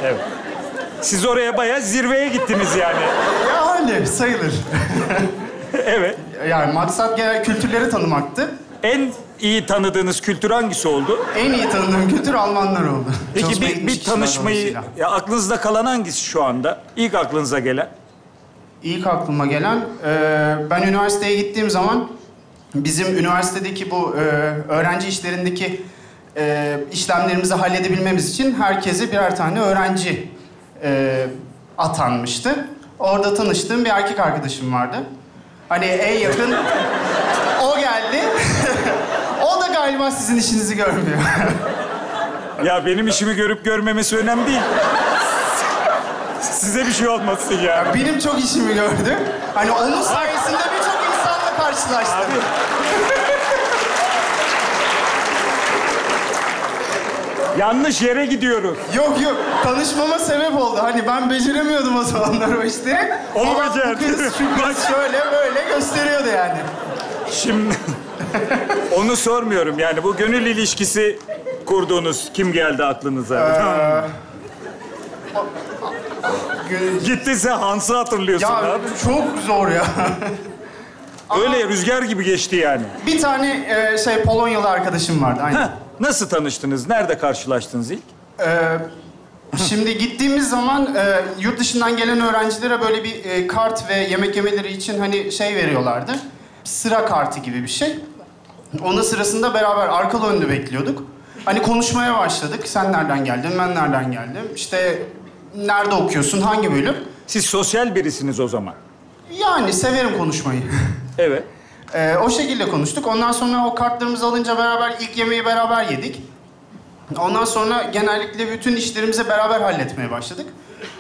Evet. Siz oraya bayağı zirveye gittiniz yani. Ya öyle sayılır. Evet. Yani maksat genel kültürleri tanımaktı. En iyi tanıdığınız kültür hangisi oldu? En iyi tanıdığım kültür Almanlar oldu. Peki bir tanışmayı... Ya aklınızda kalan hangisi şu anda? İlk aklınıza gelen? İlk aklıma gelen... ben üniversiteye gittiğim zaman... Bizim üniversitedeki bu öğrenci işlerindeki... işlemlerimizi halledebilmemiz için... Herkese birer tane öğrenci... atanmıştı. Orada tanıştığım bir erkek arkadaşım vardı. Hani en yakın o geldi. O da galiba sizin işinizi görmüyor. Ya benim işimi görüp görmemesi önemli değil. Size bir şey olmasın ya. Ya benim çok işimi gördü. Hani onun sayesinde birçok insanla karşılaştım. Abi. Yanlış yere gidiyoruz. Yok yok, tanışmama sebep oldu. Hani ben beceremiyordum o zamanlar o işleri. O becerdi. Kız şöyle böyle gösteriyordu yani. Şimdi onu sormuyorum yani. Bu gönül ilişkisi kurduğunuz kim geldi aklınıza? Gittiyse Hans'ı hatırlıyorsun. Ya abi. Çok zor ya. Öyle rüzgar gibi geçti yani. Bir tane Polonyalı arkadaşım vardı aynı. Heh. Nasıl tanıştınız? Nerede karşılaştınız ilk? Şimdi gittiğimiz zaman yurt dışından gelen öğrencilere böyle bir kart ve yemek yemeleri için hani veriyorlardı. Sıra kartı gibi bir şey. Onun sırasında beraber arkalı önlü bekliyorduk. Hani konuşmaya başladık. Sen nereden geldin, ben nereden geldim. İşte nerede okuyorsun, hangi bölüm? Siz sosyal birisiniz o zaman. Yani severim konuşmayı. Evet. O şekilde konuştuk. Ondan sonra o kartlarımızı alınca beraber ilk yemeği beraber yedik. Ondan sonra genellikle bütün işlerimizi beraber halletmeye başladık.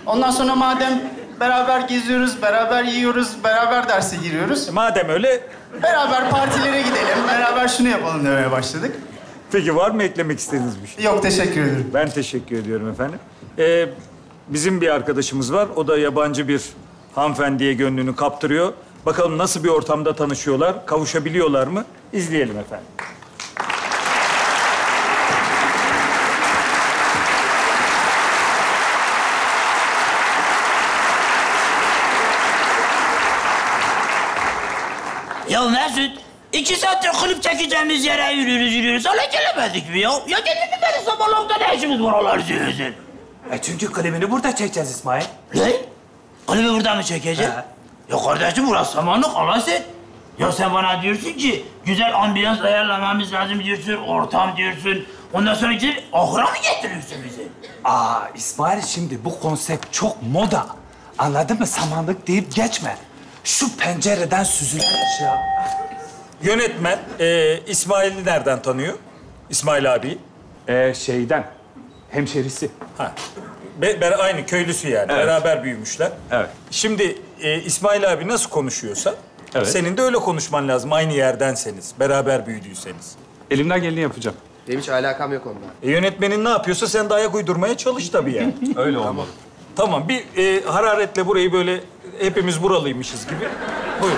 Ondan sonra madem beraber geziyoruz, beraber yiyoruz, beraber derse giriyoruz. Madem öyle... Beraber partilere gidelim, beraber şunu yapalım demeye başladık. Peki var mı eklemek istediğiniz bir şey? Yok, teşekkür ederim. Ben teşekkür ediyorum efendim. Bizim bir arkadaşımız var. O da yabancı bir hanımefendiye gönlünü kaptırıyor. Bakalım nasıl bir ortamda tanışıyorlar, kavuşabiliyorlar mı? İzleyelim efendim. Ya Mesut, 2 saattir kulüp çekeceğimiz yere yürüyoruz. Hala gelemedik mi ya? Ya getirdin beni sabahlamda ne işimiz var oralar diyorsun? Çünkü klibini burada çekeceğiz İsmail. Ne? Klibi burada mı çekeceğiz? Ya kardeşim burası samanlık, alaset. Ya sen bana diyorsun ki güzel ambiyans ayarlamamız lazım diyorsun, ortam diyorsun. Ondan sonra gidip ahıra mı getiriyorsun bizi? İsmail şimdi bu konsept çok moda. Anladın mı? Samanlık deyip geçme. Şu pencereden süzülmüş ya. Yönetmen İsmail'i nereden tanıyor? İsmail abi. Şeyden. Hemşerisi. Ha. Ben aynı köylüsü yani. Evet. Beraber büyümüşler. Evet. Şimdi İsmail abi nasıl konuşuyorsa senin de öyle konuşman lazım. Aynı yerdenseniz, beraber büyüdüyseniz. Elimden geleni yapacağım. Benim hiç alakam yok onunla. Yönetmenin ne yapıyorsa sen de ayak uydurmaya çalış tabii yani. Öyle olmalı. Tamam. Tamam, bir hararetle burayı böyle hepimiz buralıymışız gibi. Buyur.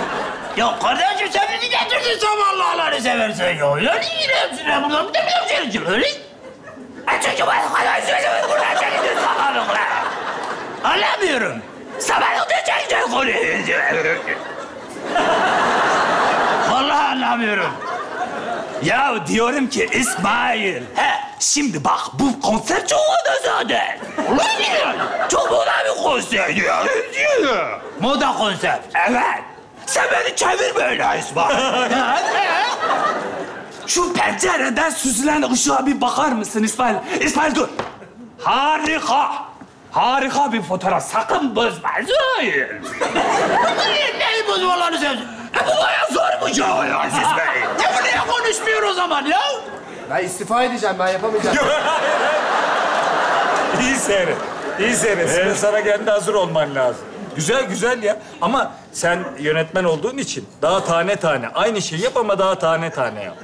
Ya kardeşim sen bizi getirdin sabahla Allah'ını seversen ya. Öyle yine hepsine buradan bir de bir de öyle. Açık yuvarlı kadar sözümüz buradan çekildin sabahlıkla. istemiyorum. Sabah ödeyeceksin konuyu. Vallahi anlamıyorum. Ya diyorum ki İsmail, şimdi bak bu konser çok moda zaten. Çok moda bir konser diyor. Moda konser. Evet. Sen beni çevir böyle İsmail. Şu pencereden süzülen ışığa bir bakar mısın İsmail? İsmail dur. Harika. Harika bir fotoğraf. Sakın bozma. Hayır. Neyi bozmalarını seviyorsun? Bu bayağı zor bu cevap ya Aziz Bey. Ne buraya konuşmuyor o zaman ya? Ben istifa edeceğim. Ben yapamayacağım. İyi seyret. İyi seyret. Şimdi sana kendi hazır olman lazım. Güzel güzel ya. Ama sen yönetmen olduğun için daha tane tane. Aynı şeyi yap ama daha tane tane yap.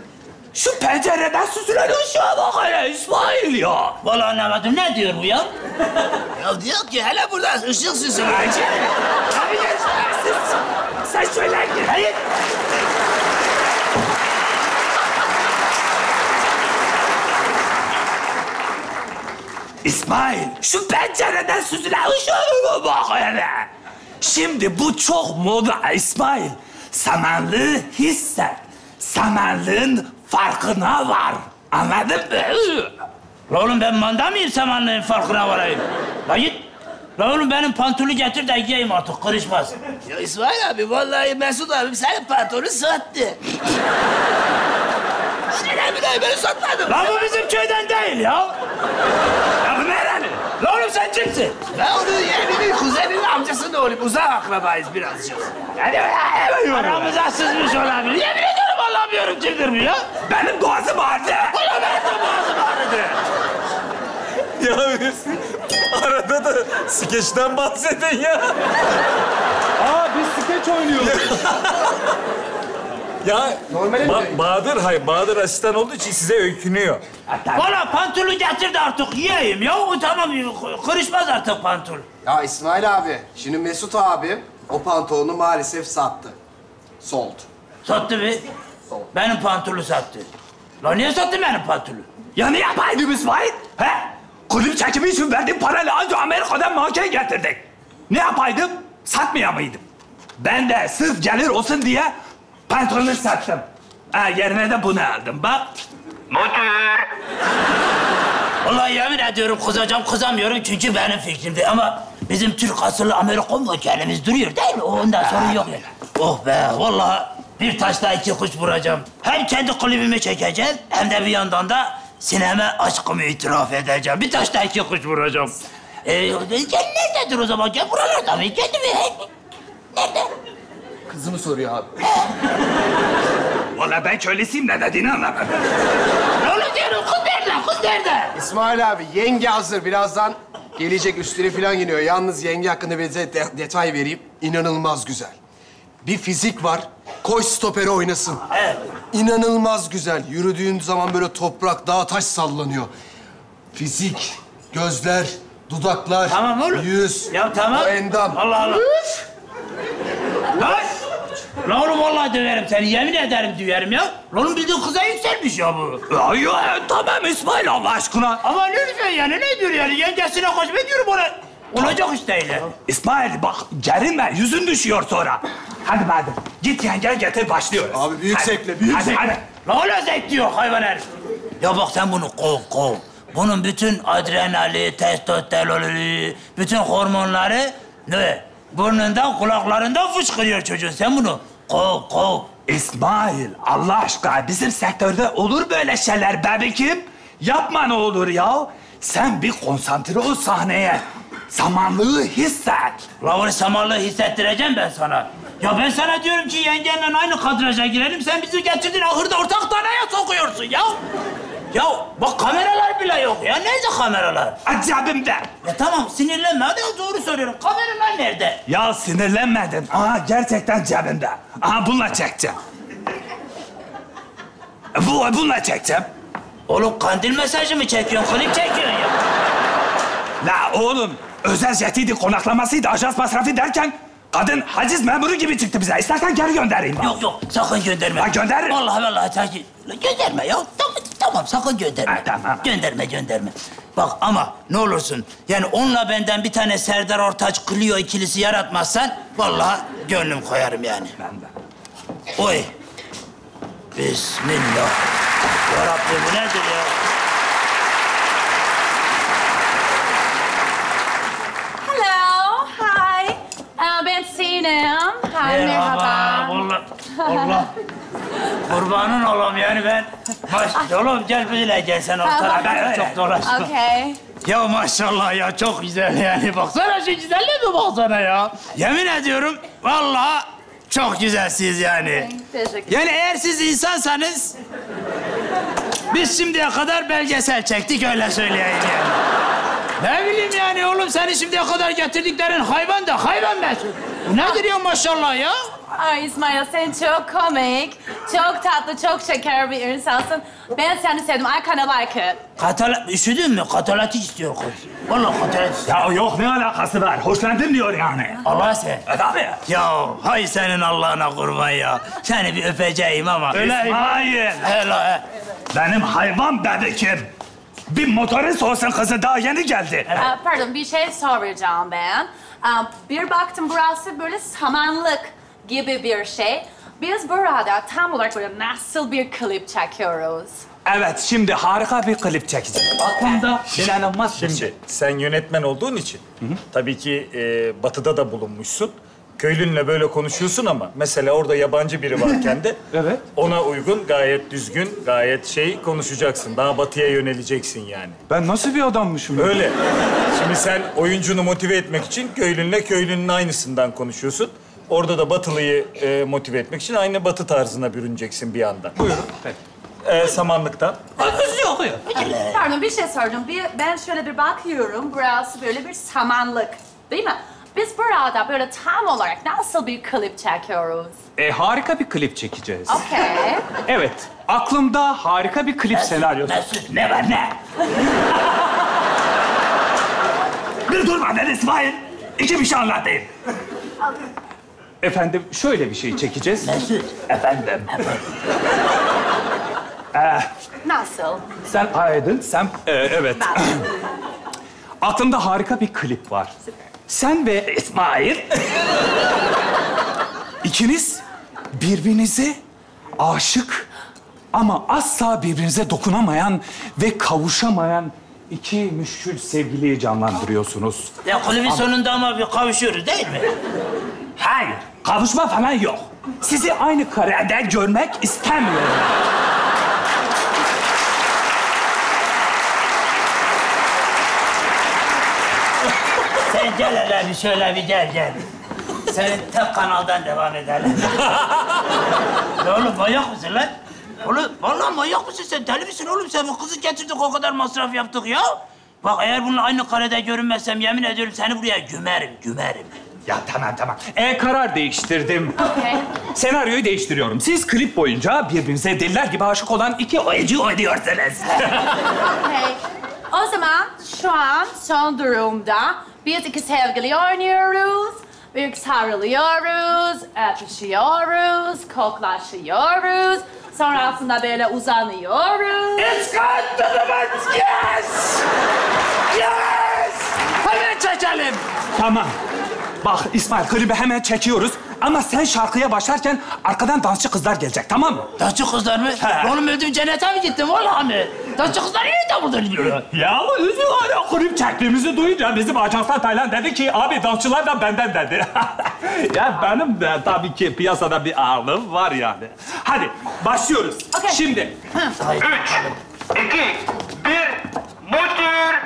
Şu pencereden süzülen ışığa bak hele İsmail ya. Vallahi anlamadım. Ne diyor bu ya? Ya diyor ki hele buradan ışık süzülen. Tabii ki sen söyler ki hayır. İsmail, şu pencereden süzülen ışığa bak hele. Şimdi bu çok moda İsmail. Samanlığı hisset. Samanlığın farkına var. Anladın mı? La oğlum ben manda mıyım samanlığın farkına varayım? La git. La oğlum benim pantolonu getir de giyeyim artık. Karışmaz. Ya İsmail abi, vallahi Mesut abim senin pantolonu sattı. Neden bileyim, beni satmadın. La bu bizim köyden değil ya. Ya bu nereli? La oğlum sen kimsin? La onun yeğeninin, kuzeninin amcasının oğlum. Uzak akrabayız birazcık. Yani aramıza sızmış olabilir. Yemin ediyorum. Anlamıyorum kimdir bu ya? Benim boğazım ağrıdı. Ulan benim de boğazım ağrıdı. Ya biz arada da skeçten bahsedin ya. Aa biz skeç oynuyoruz. Ya Bahadır, hayır Bahadır asistan olduğu için size öykünüyor. Valla pantolonu getirdi artık yiyeyim ya. Tamam kırışmaz artık pantol. Ya İsmail abi, şimdi Mesut abi o pantolonu maalesef sattı. Sold. Sattı mı? Benim pantolonu sattı. Lan niye sattı benim pantolonu? Ya ne yapaydım İsmail? He? Kulüp çekimi için verdiğim parayla ancak Amerika'dan manken getirdik. Ne yapaydım? Satmaya mıydım? Ben de sırf gelir olsun diye pantolonu sattım. Ha, yerine de bunu aldım. Bak. Müdür. Vallahi yemin ediyorum kızacağım, kızamıyorum çünkü benim fikrimdi ama bizim Türk asıllı Amerikan vakelimiz duruyor değil mi? Ondan sorun yok yani. Oh be, vallahi. Bir taşla iki kuş vuracağım. Hem kendi kulübümü çekeceğim, hem de bir yandan da sineme aşkımı itiraf edeceğim. Bir taşla iki kuş vuracağım. Gel nerededir o zaman? Gel buralarda mı? Kendimi... Nerede? Kızımı soruyor abi. Vallahi ben kölesiyim, ne dediğini anlamadım. Ne oluyor diyorum? Kız nerede? Kız nerede? İsmail abi, yenge hazır. Birazdan gelecek, üstüne falan geliyor. Yalnız yenge hakkında bize detay vereyim. İnanılmaz güzel. Bir fizik var. Koş stopere oynasın. Evet. İnanılmaz güzel. Yürüdüğün zaman böyle toprak, dağ, taş sallanıyor. Fizik, gözler, dudaklar, tamam oğlum. Yüz, ya tamam. O endam. Allah Allah. Lan! Lan oğlum vallahi döverim seni. Yemin ederim döverim ya. Lan oğlum bildiğin kıza yükselmiş ya bu. Ya tamam İsmail Allah aşkına. Ama lütfen yani ne diyor yani? Yengesine koşma diyorum ona. Olacak işte öyle. İsmail bak gerilme, yüzün düşüyor sonra. Hadi madem. Git yengen getir, başlıyoruz. Abi büyük zevkle, büyük zevkle. La ola zevk diyor hayvan herif. Ya bak sen bunu kov. Bunun bütün adrenali, testosteronu, bütün hormonları ne? Burnundan, kulaklarından fışkırıyor çocuğun. Sen bunu kov. İsmail Allah aşkına bizim sektörde olur böyle şeyler bebekim. Yapma ne olur ya. Sen bir konsantre ol sahneye. Samanlığı hisset. La onu samanlığı hissettireceğim ben sana. Ya ben sana diyorum ki yengenle aynı kadraja girelim. Sen bizi getirdin ahırda ortak taneye sokuyorsun ya. Ya bak kameralar bile yok ya. Nerede kameralar? Acabimde. Ya tamam sinirlenme. Hadi doğru söylüyorum. Kameralar nerede? Ya sinirlenmedim. Aha gerçekten cebimde. Aha bununla çekeceğim. Bununla çekeceğim. Oğlum kandil mesajı mı çekiyorsun? Klip çekiyorsun ya. La oğlum. Özel jetiydi, konaklamasıydı, ajans masrafı derken kadın haciz memuru gibi çıktı bize. İstersen geri göndereyim. Yok, sakın gönderme. Ha gönderirim. Vallahi sakın. Gönderme ya. Tamam, Tamam, sakın gönderme. Ha, tamam. Gönderme. Bak ama ne olursun, yani onunla benden bir tane Serdar Ortaç Clio ikilisi yaratmazsan... ...vallahi gönlüm koyarım yani. Ben de. Oy. Bismillah. Ya Rabbim, bu nedir ya? Hello, hi. Ben Sinem. Hi, merhaba. Allah. Kurbanın olam yani ben. Oğlum gel böyle gel sen ortaya. Ben çok dolaştım. Okay. Ya maşallah ya, çok güzel yani. Baksana şu güzelliğe bir baksana ya. Yemin ediyorum vallahi çok güzelsiniz yani. Yani eğer siz insansanız... ...biz şimdiye kadar belgesel çektik, öyle söyleyeyim yani. Ne bileyim yani oğlum, seni şimdiye kadar getirdiklerin hayvan da hayvan mesut. Bu nedir ya maşallah ya? Ay İsmail, sen çok komik, çok tatlı, çok şeker bir insansın. Ben seni sevdim. I kinda like it. Üşüdün mü? Katalatik istiyor kız. Vallahi katalatik. Ya yok, ne alakası var? Hoşlandın diyor yani. Allah sen. Tabii. Ya hay senin Allah'ına kurban ya. Seni bir öpeceğim ama. Öyle İsmail. Helal. Benim hayvan bebekim. Bir motorist olsun kızı, daha yeni geldi. Evet. Pardon, bir şey soracağım ben. Bir baktım burası böyle samanlık gibi bir şey. Biz burada tam olarak böyle nasıl bir klip çekiyoruz? Evet, şimdi harika bir klip çekeceğiz. Aklımda inanılmaz bir şey. Sen yönetmen olduğun için, tabii ki batıda da bulunmuşsun. Köylünle böyle konuşuyorsun ama mesela orada yabancı biri varken de evet, ona uygun, gayet düzgün, gayet şey konuşacaksın. Daha batıya yöneleceksin yani. Ben nasıl bir adammışım? Öyle. Ya? Şimdi sen oyuncunu motive etmek için köylünle köylünün aynısından konuşuyorsun. Orada da batılıyı motive etmek için aynı batı tarzına bürüneceksin bir anda. Buyurun. Evet. Samanlıktan. Hızlı okuyor. Pardon, bir şey sordum. Ben şöyle bir bakıyorum. Burası böyle bir samanlık. Değil mi? Biz burada böyle tam olarak nasıl bir klip çekiyoruz? Harika bir klip çekeceğiz. Okay. Evet, aklımda harika bir klip senaryosu. Ne var ne? Bir durma ben İsmail. İki bir şey anlatayım. Efendim, şöyle bir şey çekeceğiz. Efendim. Nasıl? Sen aydın, sen... evet. Aklımda harika bir klip var. Sen ve İsmail... ...ikiniz birbirinize aşık ama asla birbirinize dokunamayan ve kavuşamayan iki müşkül sevgiliyi canlandırıyorsunuz. Ya kulübün sonunda ama bir kavuşuyoruz değil mi? Hayır, kavuşma falan yok. Sizi aynı karede görmek istemiyorum. Sen gel hele bir şöyle bir gel. Senin tek kanaldan devam edelim. Ne oğlum, manyak mısın lan? Oğlum vallahi manyak mısın sen? Deli misin oğlum sen? Bu kızı getirdik, o kadar masraf yaptık ya. Bak eğer bununla aynı karede görünmezsem yemin ediyorum seni buraya gömerim. Ya tamam. Karar değiştirdim. Okay. Senaryoyu değiştiriyorum. Siz klip boyunca birbirinize deliler gibi aşık olan iki oyuncu oynuyorsunuz. Okay. O zaman şu an son durumda biz iki sevgili oynuyoruz, sarılıyoruz, öpüşüyoruz, koklaşıyoruz, sonrasında böyle uzanıyoruz. It's good to the best. Yes! Yes! Hemen çekelim. Tamam. Bak İsmail, klibi hemen çekiyoruz ama sen şarkıya başlarken arkadan dansçı kızlar gelecek, tamam mı? Dansçı kızlar mı? He. Oğlum öldüm, cennete mi gittin vallahi mi? Dansçı kızlar iyi de burada diyor. Ya üzü hala klip çektiğimizi duyunca bizim ajanslar Taylan dedi ki abi dansçılar da benden dedi. Ya benim de tabii ki piyasada bir ağırlığım var yani. Hadi başlıyoruz. Okay. Şimdi. 3, 2, 1, motor.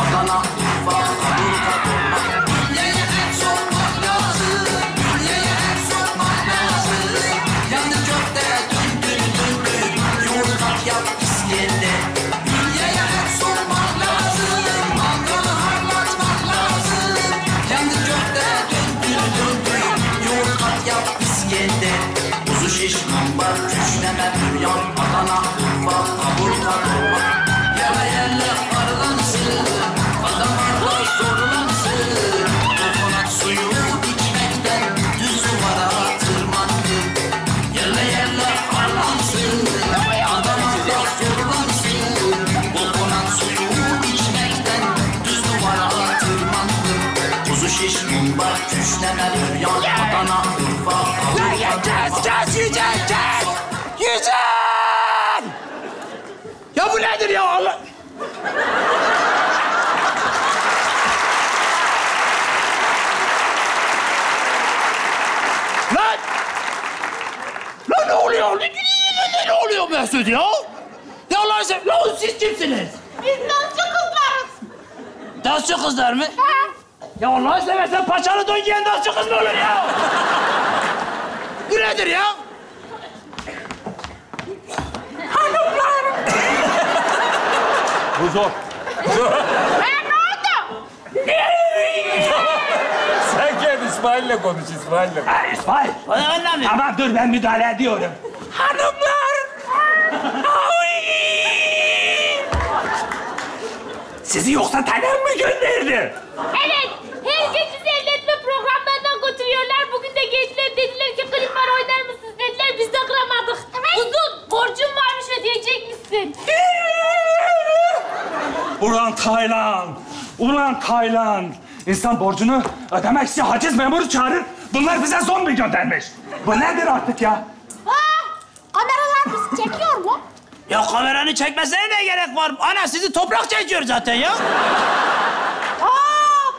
Adana, Urfa, Kaburga, Dolma. Milleye et sormak lazım. Dikiş, ambar, küşleme, büryan, Adana, Urfa, Kaburga, Dolma. Yele yele arılansın, adamlarla zorlansın. Kokonat suyu içmekten düz duvara tırmandı. Yele yele arılansın, adamlarla zorlansın. Kokonat suyu içmekten düz duvara tırmandı. Kuzu şiş, ambar, küşleme, büryan, Adana, Urfa, Kaburga, Yücen! Yücen! Ya bu nedir ya Allah? Lan! Lan ne oluyor? Ne oluyor Mesut ya? Ya Allah'ın seversen, lan siz kimsiniz? Biz dansçı kızlarız. Dansçı kızlar mı? Ha. Ya Allah'ın seversen paçalı don giyen dansçı kız mı olur ya? Bu nedir ya? Hanımlar! Bu zor. Ne oldu? Sen gel İsmail'le konuş, İsmail'le. Ha, İsmail! Onu anlamıyorum. Tamam dur, ben müdahale ediyorum. Hanımlar! Sizi yoksa Taner mi gönderdi? Evet, her gün sizi evlenme programlarından götürüyorlar. Bugün de gençler dediler ki klip var oynar mısınız dediler. Biz de kıramadık. Uzun borcum varmış ödeyecek misin? Ulan Tayland! Ulan Tayland! İnsan borcunu ödemek için haciz memuru çağırır. Bunlar bize zombi göndermiş. Bu nedir artık ya? Aa! Kameralar bizi çekiyor mu? Ya kameranı çekmesine ne gerek var? Ana sizi toprak çekiyor zaten ya. Aa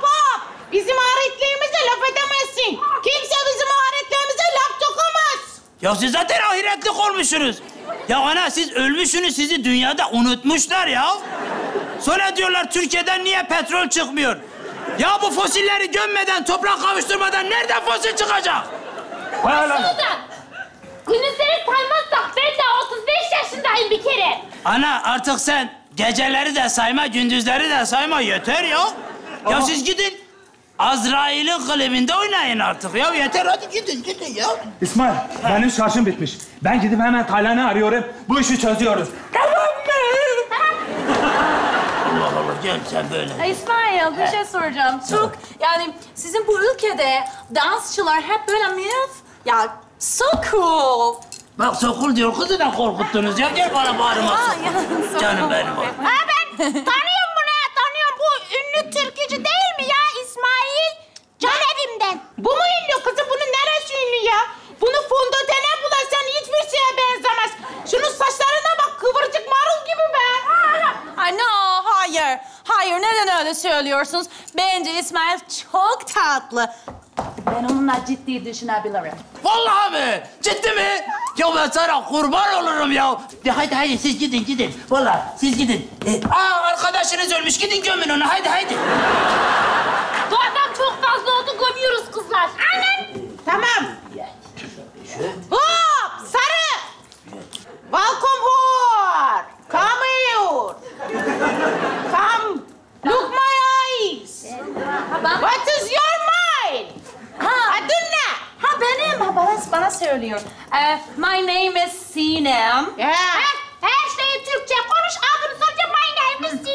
bak! Bizim ahiretlerimize laf edemezsin. Kimse bizim ahiretlerimize laf sokamaz. Ya siz zaten ahiretlik olmuşsunuz. Ya ana siz ölmüşsünüz, sizi dünyada unutmuşlar ya. Sonra diyorlar Türkiye'den niye petrol çıkmıyor? Ya bu fosilleri gömmeden, toprak kavuşturmadan nereden fosil çıkacak? Nasıl? Gününleri saymazsak ben de 35 yaşındayım bir kere. Ana artık sen geceleri de sayma, gündüzleri de sayma. Yeter ya. Ama... Ya siz gidin Azrail'in klibinde oynayın artık ya. Yeter hadi gidin, gidin ya. İsmail, benim şarjım bitmiş. Ben gidip hemen Taylan'ı arıyorum. Bu işi çözüyoruz. Tamam mı? Allah Allah, gel sen böyle. İsmail, bir şey soracağım. Çok yani sizin bu ülkede dansçılar hep böyle miyaf? Ya... Sokul. Bak Sokul diyor, kızı da korkuttunuz ya. Gel bana bağırma. Canım benim o. Ha ben tanıyorum bunu ya, tanıyorum. Bu ünlü türkücü değil mi ya İsmail? Can evimden. Bu mu ünlü kızı? Bunun neresi ünlü ya? Bunu fondötene bulaşan hiçbir şeye benzemez. Şunun saçlarına bak, kıvırcık marul gibi be. Ay no, hayır. Hayır, neden öyle söylüyorsunuz? Bence İsmail çok tatlı. Ben onunla ciddi düşünebilirim. Vallahi mi? Ciddi mi? Ya ben sana kurban olurum ya. Haydi haydi siz gidin gidin. Vallahi siz gidin. Aa arkadaşınız ölmüş, gidin gömün onu. Haydi haydi. Bu adam çok fazla oldu, gömüyoruz kızlar. Anam. Tamam. Hop sarı. Welcome home. Come here. Come. Look my eyes. What is your mine? Ha, adın ne? Ha benim. Ha bana söylüyor. My name is Sinem. Yeah. Ha, her şeyi Türkçe konuş. Adını sorunca my name is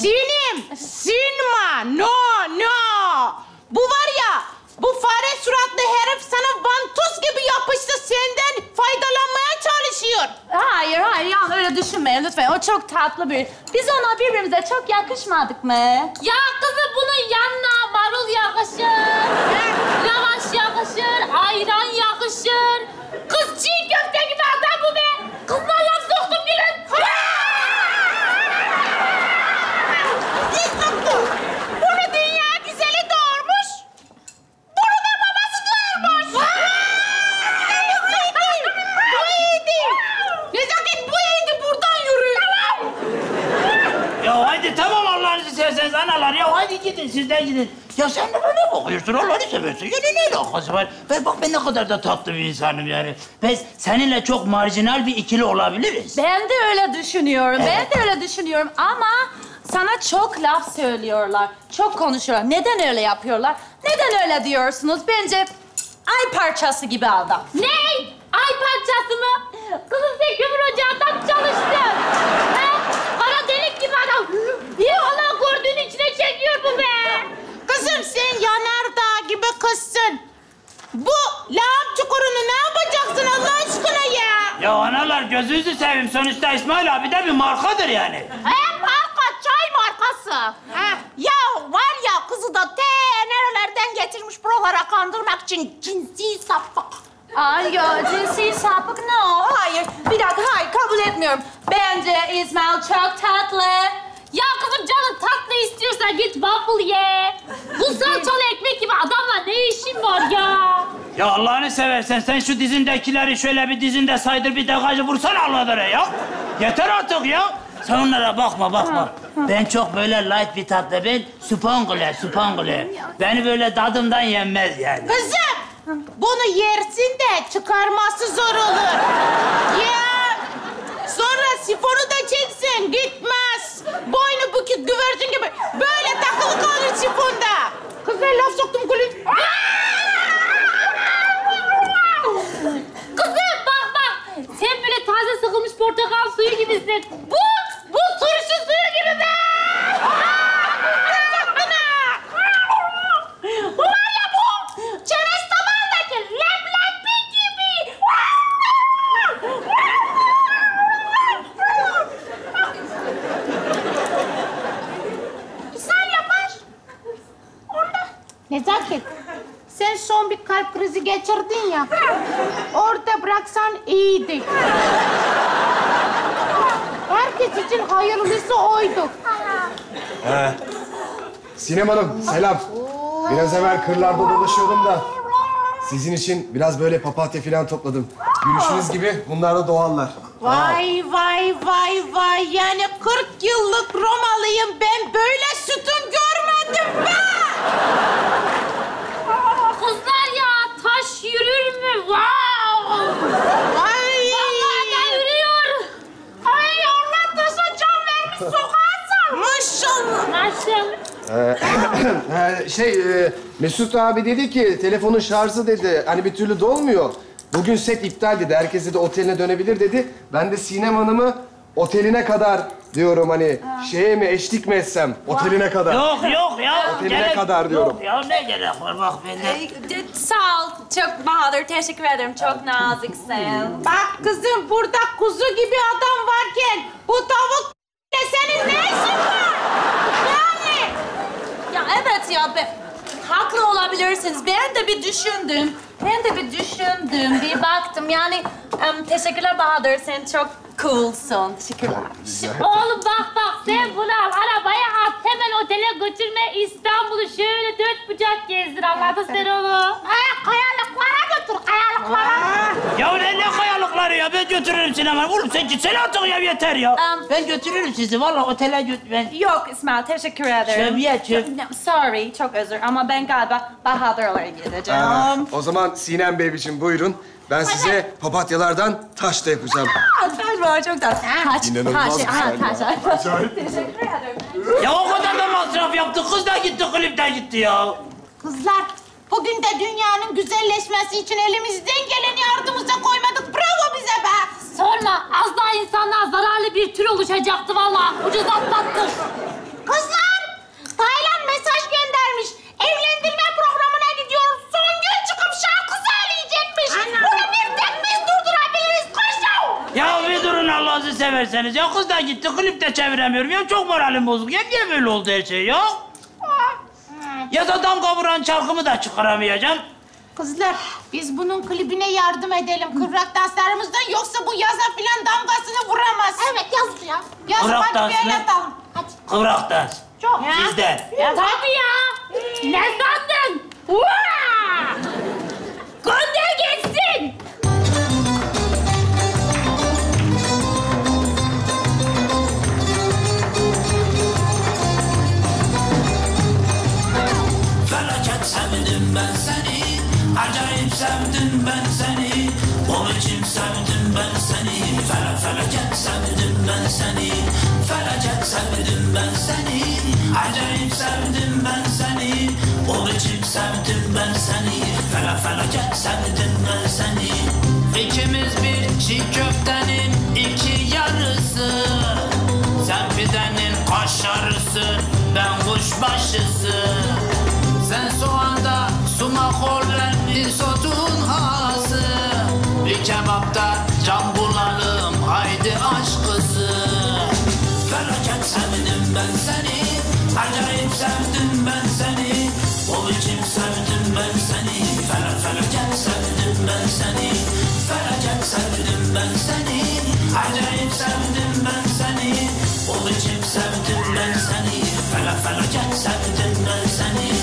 Sinem. Sinem. Sinma. No. Bu var ya, bu fare suratlı herif sana vantuz gibi yapıştı. Senden faydalanmaya çalışıyor. Hayır. Yani öyle düşünmeyin lütfen. O çok tatlı biri. Biz ona birbirimize çok yakışmadık mı? Ya kızım bunun yanına marul yakışır, lavaş yakışır, ayran yakışır. Kız çiğ köfte gibi adam bu be. Kızla laf soktum gülüm. İyi soktum. Bunu dünya güzeli doğurmuş. Bunu da babası doğurmuş. Bu iyiydi. Nezaket bu iyiydi, buradan yürü. Ya hadi tamam Allah'ınızı severseniz analar ya. Hadi gidin, siz de gidin. Ya sen bana ne bakıyorsun? Allah'ını seversin. Ya ne alakası var? Bak ben ne kadar da tatlı bir insanım yani. Biz seninle çok marjinal bir ikili olabiliriz. Ben de öyle düşünüyorum. Evet. Ben de öyle düşünüyorum ama sana çok laf söylüyorlar. Çok konuşuyorlar. Neden öyle yapıyorlar? Neden öyle diyorsunuz? Bence ay parçası gibi adam. Ne? ay parçası mı? Kızım sen kömür ocağından çalıştın. Kara delik gibi adam. Niye Allah gördüğünün içine çekiyor bu be? Kızım sen yanardağ gibi kızsın. Bu lağım çukurunu ne yapacaksın Allah aşkına ya? Ya analar gözünüzü seveyim. Sonuçta İsmail abi de bir markadır yani. Marka, çay markası. Ya var ya kızı da nerelerden getirmiş buralara kandırmak için cinsi sapık. Ay ya cinsi sapık no. Hayır, bir dakika hayır kabul etmiyorum. Bence İsmail çok tatlı. Ya kızım canın tatlı istiyorsa git waffle ye. Bu salçalı ekmek gibi adamla ne işin var ya? Ya Allah'ını seversen sen şu dizindekileri şöyle bir dizinde saydır bir dekacı vursan Allah'lara ya. Yeter artık ya. Sen onlara bakma. Ben çok böyle light bir tatlı. Ben süpangle. Beni böyle tadımdan yenmez yani. Kızım bunu yersin de çıkarması zor olur. Ya. Sonra sifonu da çeksin. Gitmez. Boynu bükük güvercin gibi. Böyle takılı kalır sifonda. Kız ben laf soktum kulüp. Kızım bak. Sen böyle taze sıkılmış portakal suyu gibisin. Bu turşu suyu gibi be. Bu var ya bu. Çerez tabağındaki leblebi gibi. Nezaket, sen son bir kalp krizi geçirdin ya, orada bıraksan iyiydi. Herkes için hayırlısı oydu. Sinem Hanım, selam. Biraz evvel kırlarda dolaşıyordum da sizin için biraz böyle papatya falan topladım. Gülüşünüz gibi bunlar da doğallar. Vay. Yani 40 yıllık Romalıyım ben böyle sütun görmedim be! Kızlar ya taş yürür mü? Wow! Ay! Vallahi de yürüyor. Ay Allah taşa can vermiş sokağa sarmış. Maşallah. Mesut abi dedi ki telefonun şarjı dedi hani bir türlü dolmuyor. Bugün set iptal dedi. Herkes dedi oteline dönebilir dedi. Ben de Sinem Hanım'ı oteline kadar diyorum hani şeye mi eşlik mi etsem oteline kadar. Yok ya. Oteline gerek, kadar diyorum. Yok ya ne gerek var bak bende. Sağ ol. Çok Bahadır. Teşekkür ederim. Çok naziksin. Bak kızım burada kuzu gibi adam varken bu tavuk senin ne işin var? Yani. Ya evet ya haklı olabilirsiniz. Ben de bir düşündüm. Bir baktım yani teşekkürler Bahadır. Sen çok coolsun. Teşekkürler. Oğlum bak. Sen bunu al. Arabaya at. Hemen otele götürme. İstanbul'u şöyle 4 bucak gezdir. Anladın sen onu. Kayalıklara götür. Kayalıklara. Ya ne kayalıkları ya? Ben götürürüm seni hemen. Oğlum sen gitsene artık ya yeter ya. Ben götürürüm sizi. Vallahi otele götürürüm. Yok İsmail. Teşekkür ederim. Sorry. Çok özür ama ben galiba Bahadır'la gideceğim. O zaman Sinem Beyciğim buyurun. Ben size papatyalardan taş da yapacağım. Taş var, çok taş. İnanılmaz taş. Acayip. Teşekkür ederim. Ya o kadar da masraf yaptı. Kız da gitti, klip de gitti ya. Kızlar, bugün de dünyanın güzelleşmesi için elimizden geleni yardımımıza koymadık. Bravo bize be. Sorma, az daha insanlar zararlı bir tür oluşacaktı valla. Ucuz atlattık. Kızlar, Taylan mesaj göndermiş. Evlendirme programına gidiyoruz. Son gün çıkıp şarkı söyleyecekmiş. Bunu bir tek biz durdurabiliriz. Koşun! Ya bir durun Allah'ınızı severseniz. Ya kız da gitti, klip de çeviremiyorum. Ya çok moralim bozuk. Ya niye böyle oldu her şey ya? Ya da tam kavuran çarkımı da çıkaramayacağım. Kızlar, biz bunun klibine yardım edelim. Kıvrak danslarımızdan yoksa bu yaza filan damgasını vuramaz. Evet, yaz ya. Yaz, kıvrak hadi bir el atalım. Hadi. Kıvrak dans. Çok. Sizden. Tabii ya. Ne sandın? Gönder geçsin. Felaket sevdim ben seni. Acayip sevdim ben seni. O biçim sevdim ben seni. Felaket sevdim ben seni. Felaket sevdim ben seni. Acayip sevdim ben seni. O biçim sevdim ben seni. Felaket sevdim ben seni. İkimiz Sen soğanda sumakorlen insotun hası. Bir kebapta can bulalım haydi aşk kızı. Felaket sevdim ben seni, acayip sevdim ben seni. O biçim sevdim ben seni, felaket sevdim ben seni. Felaket sevdim ben seni, acayip sevdim ben seni. O biçim sevdim ben seni, felaket sevdim ben seni.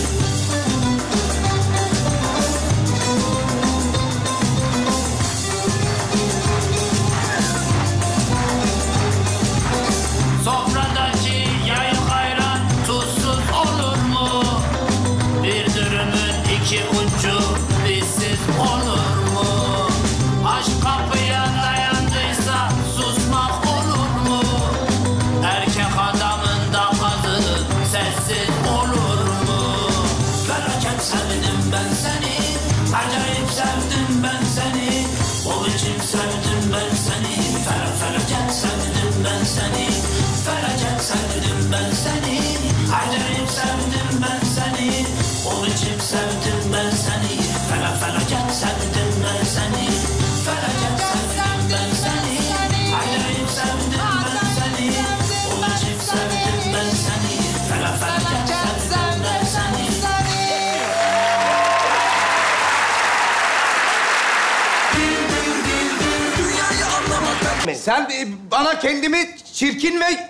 Sen bana kendimi çirkin ve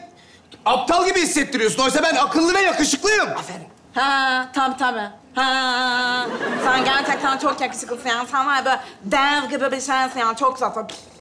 aptal gibi hissettiriyorsun. Oysa ben akıllı ve yakışıklıyım. Aferin. Ha, tabii. Ha. Sen gerçekten çok yakışıklısın yani. Sen var ya böyle dev gibi bir şeysin yani. Çok zaten.